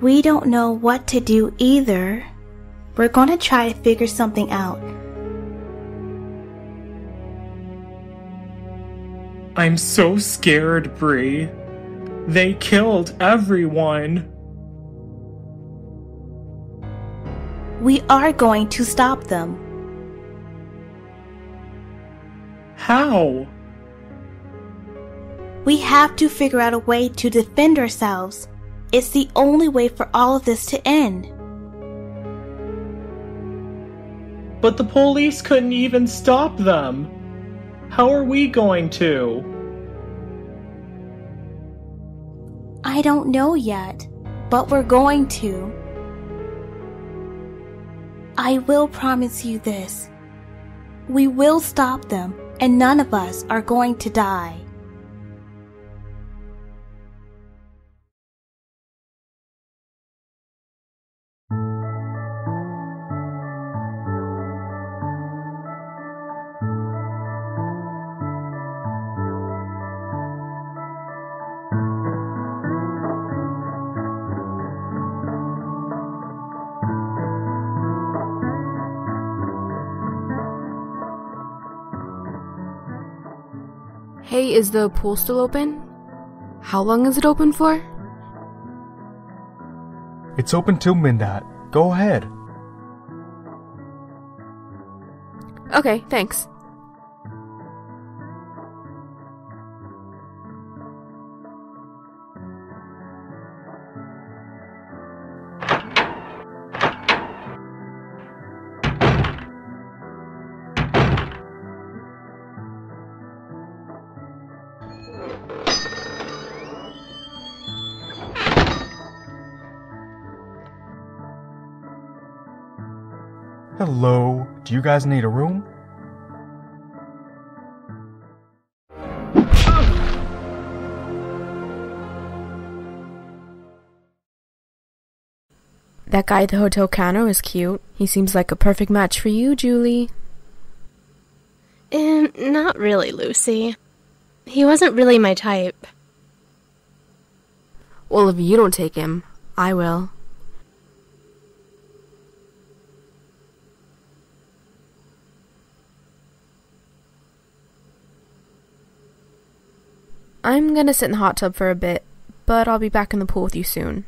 We don't know what to do either. We're gonna try to figure something out. I'm so scared, Bree. They killed everyone. We are going to stop them. How? We have to figure out a way to defend ourselves. It's the only way for all of this to end. But the police couldn't even stop them. How are we going to? I don't know yet, but we're going to. I will promise you this. We will stop them, and none of us are going to die. Hey, is the pool still open? How long is it open for? It's open till midnight. Go ahead. Okay, thanks. Hello, do you guys need a room? That guy at the hotel counter was cute. He seems like a perfect match for you, Julie. Eh, not really, Lucy. He wasn't really my type. Well, if you don't take him, I will. I'm gonna sit in the hot tub for a bit, but I'll be back in the pool with you soon.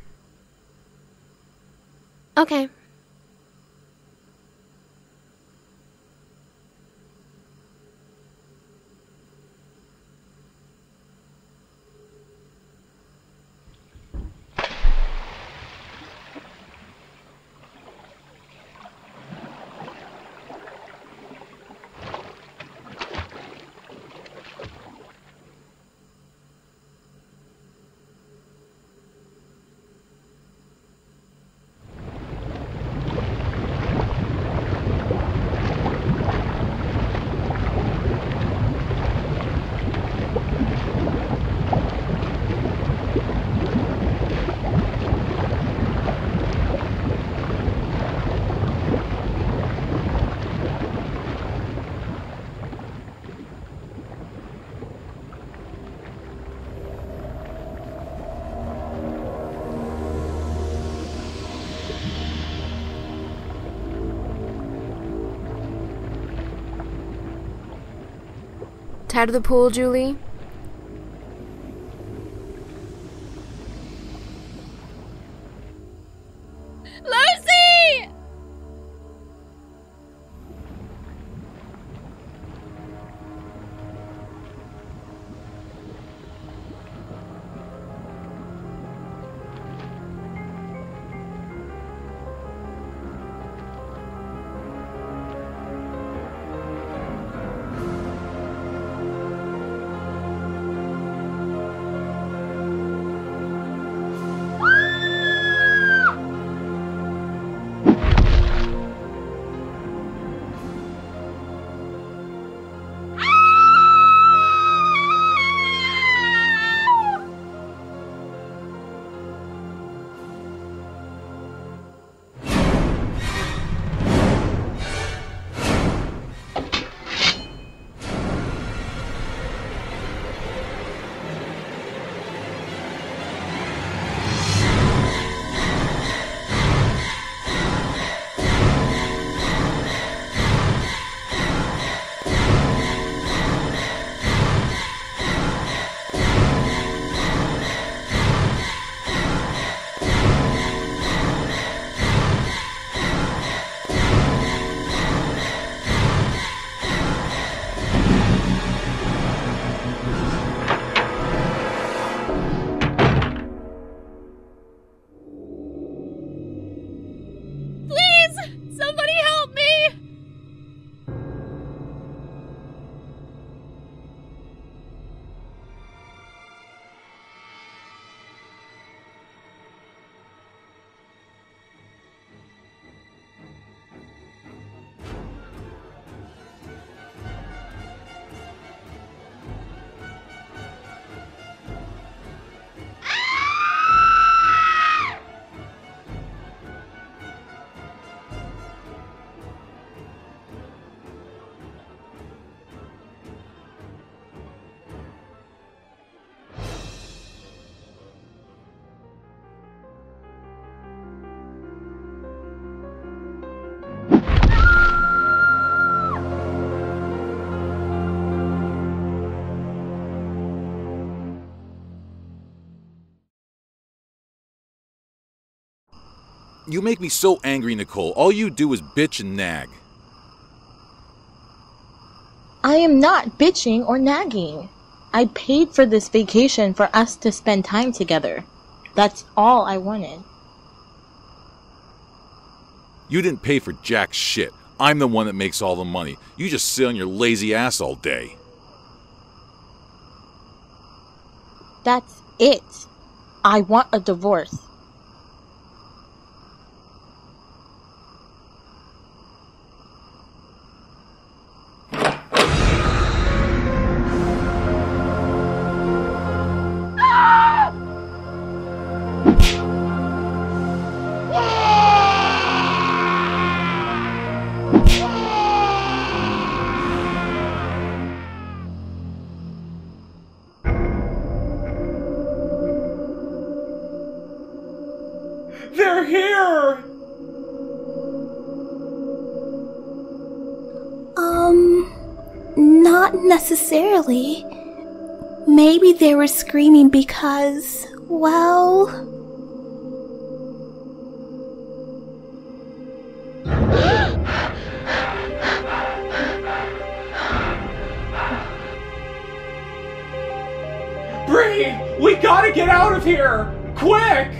Okay. Out of the pool, Julie? Lucy! You make me so angry, Nicole. All you do is bitch and nag. I am not bitching or nagging. I paid for this vacation for us to spend time together. That's all I wanted. You didn't pay for jack shit. I'm the one that makes all the money. You just sit on your lazy ass all day. That's it. I want a divorce. They're here! Um, not necessarily. Maybe they were screaming because, well... Bree! We gotta get out of here! Quick!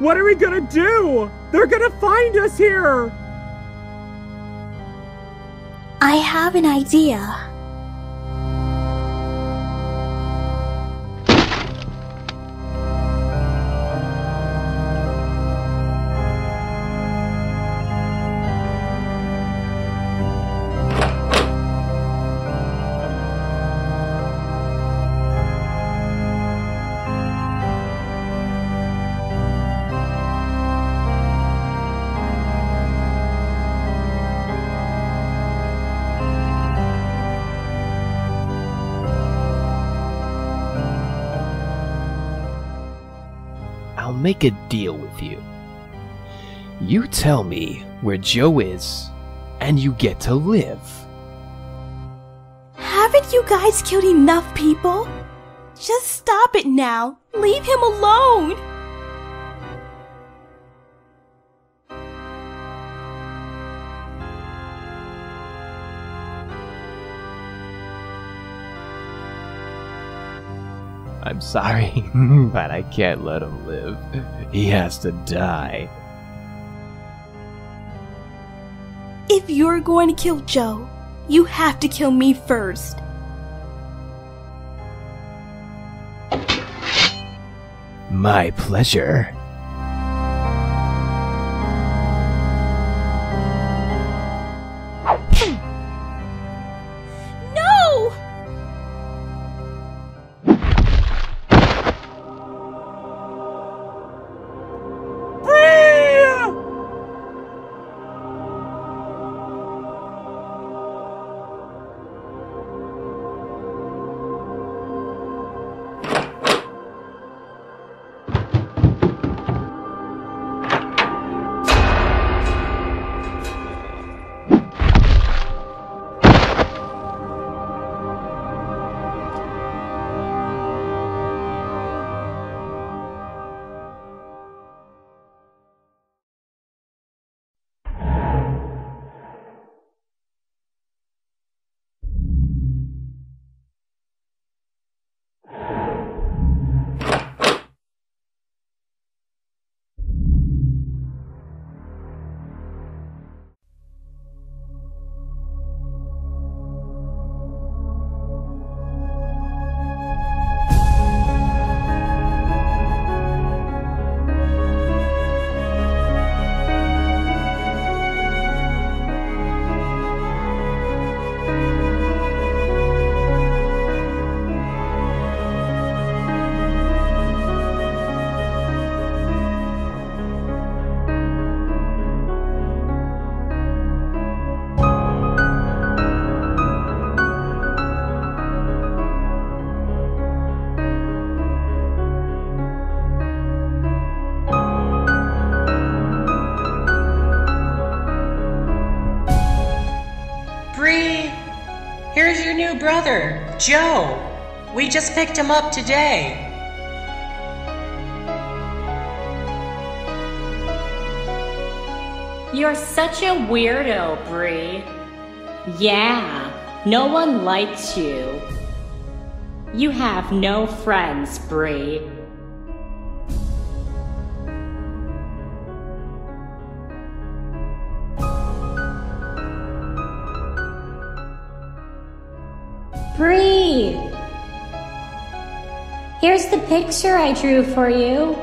What are we gonna do? They're gonna find us here! I have an idea. Make a deal with you. You tell me where Joe is, and you get to live. Haven't you guys killed enough people? Just stop it now. Leave him alone. I'm sorry, but I can't let him live. He has to die. If you're going to kill Joe, you have to kill me first. My pleasure. Here's your new brother, Joe. We just picked him up today. You're such a weirdo, Bree. Yeah, no one likes you. You have no friends, Bree. Bree! Here's the picture I drew for you.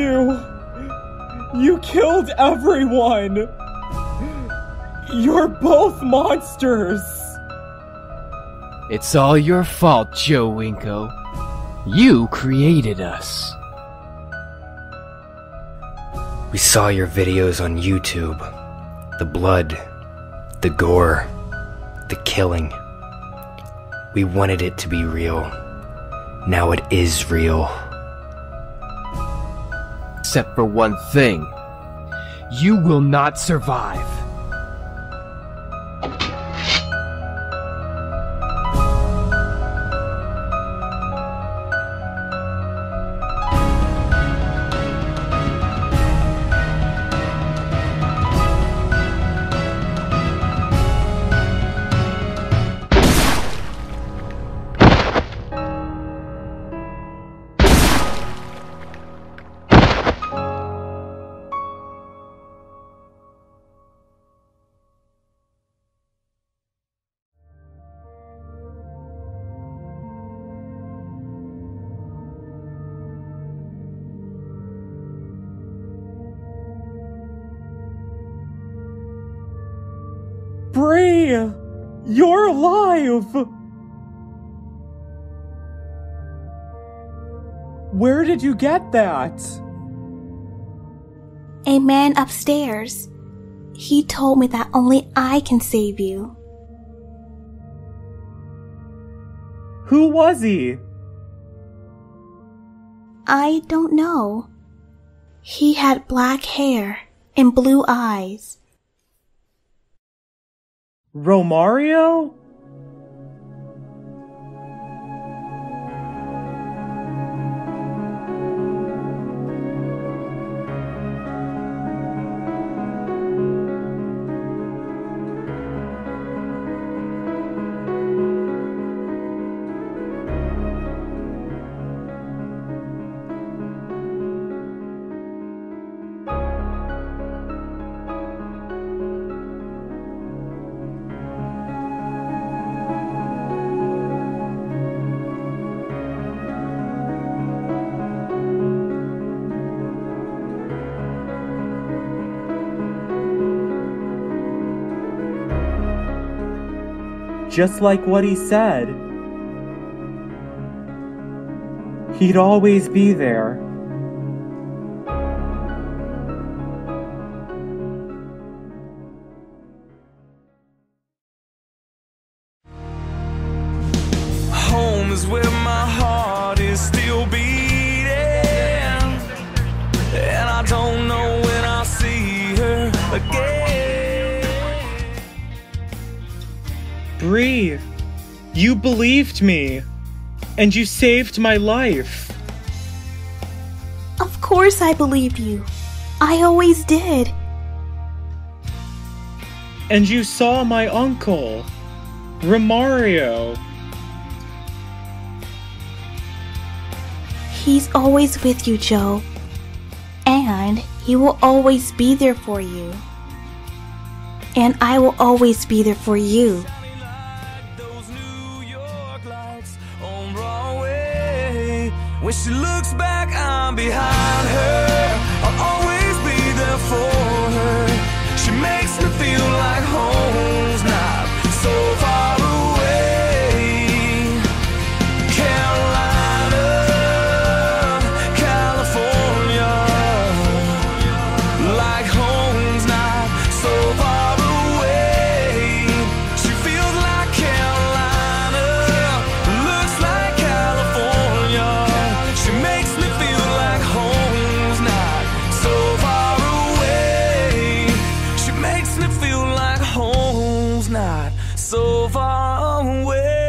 You... you killed everyone! You're both monsters! It's all your fault, Joe Winko. You created us. We saw your videos on YouTube. The blood, the gore, the killing. We wanted it to be real. Now it is real. Except for one thing. You will not survive. Bree! You're alive! Where did you get that? A man upstairs. He told me that only I can save you. Who was he? I don't know. He had black hair and blue eyes. Romario? Just like what he said. He'd always be there. Home is where my heart is still beating, and I don't know when I'll see her again. Bree, you believed me, and you saved my life. Of course I believed you. I always did. And you saw my uncle, Romario. He's always with you, Joe. And he will always be there for you. And I will always be there for you. When she looks back, I'm behind her. I'll always be there for her. She makes me feel like home's not so far away. Carolina, California, like home's not so far away. She feels like Carolina, looks like California. So far away.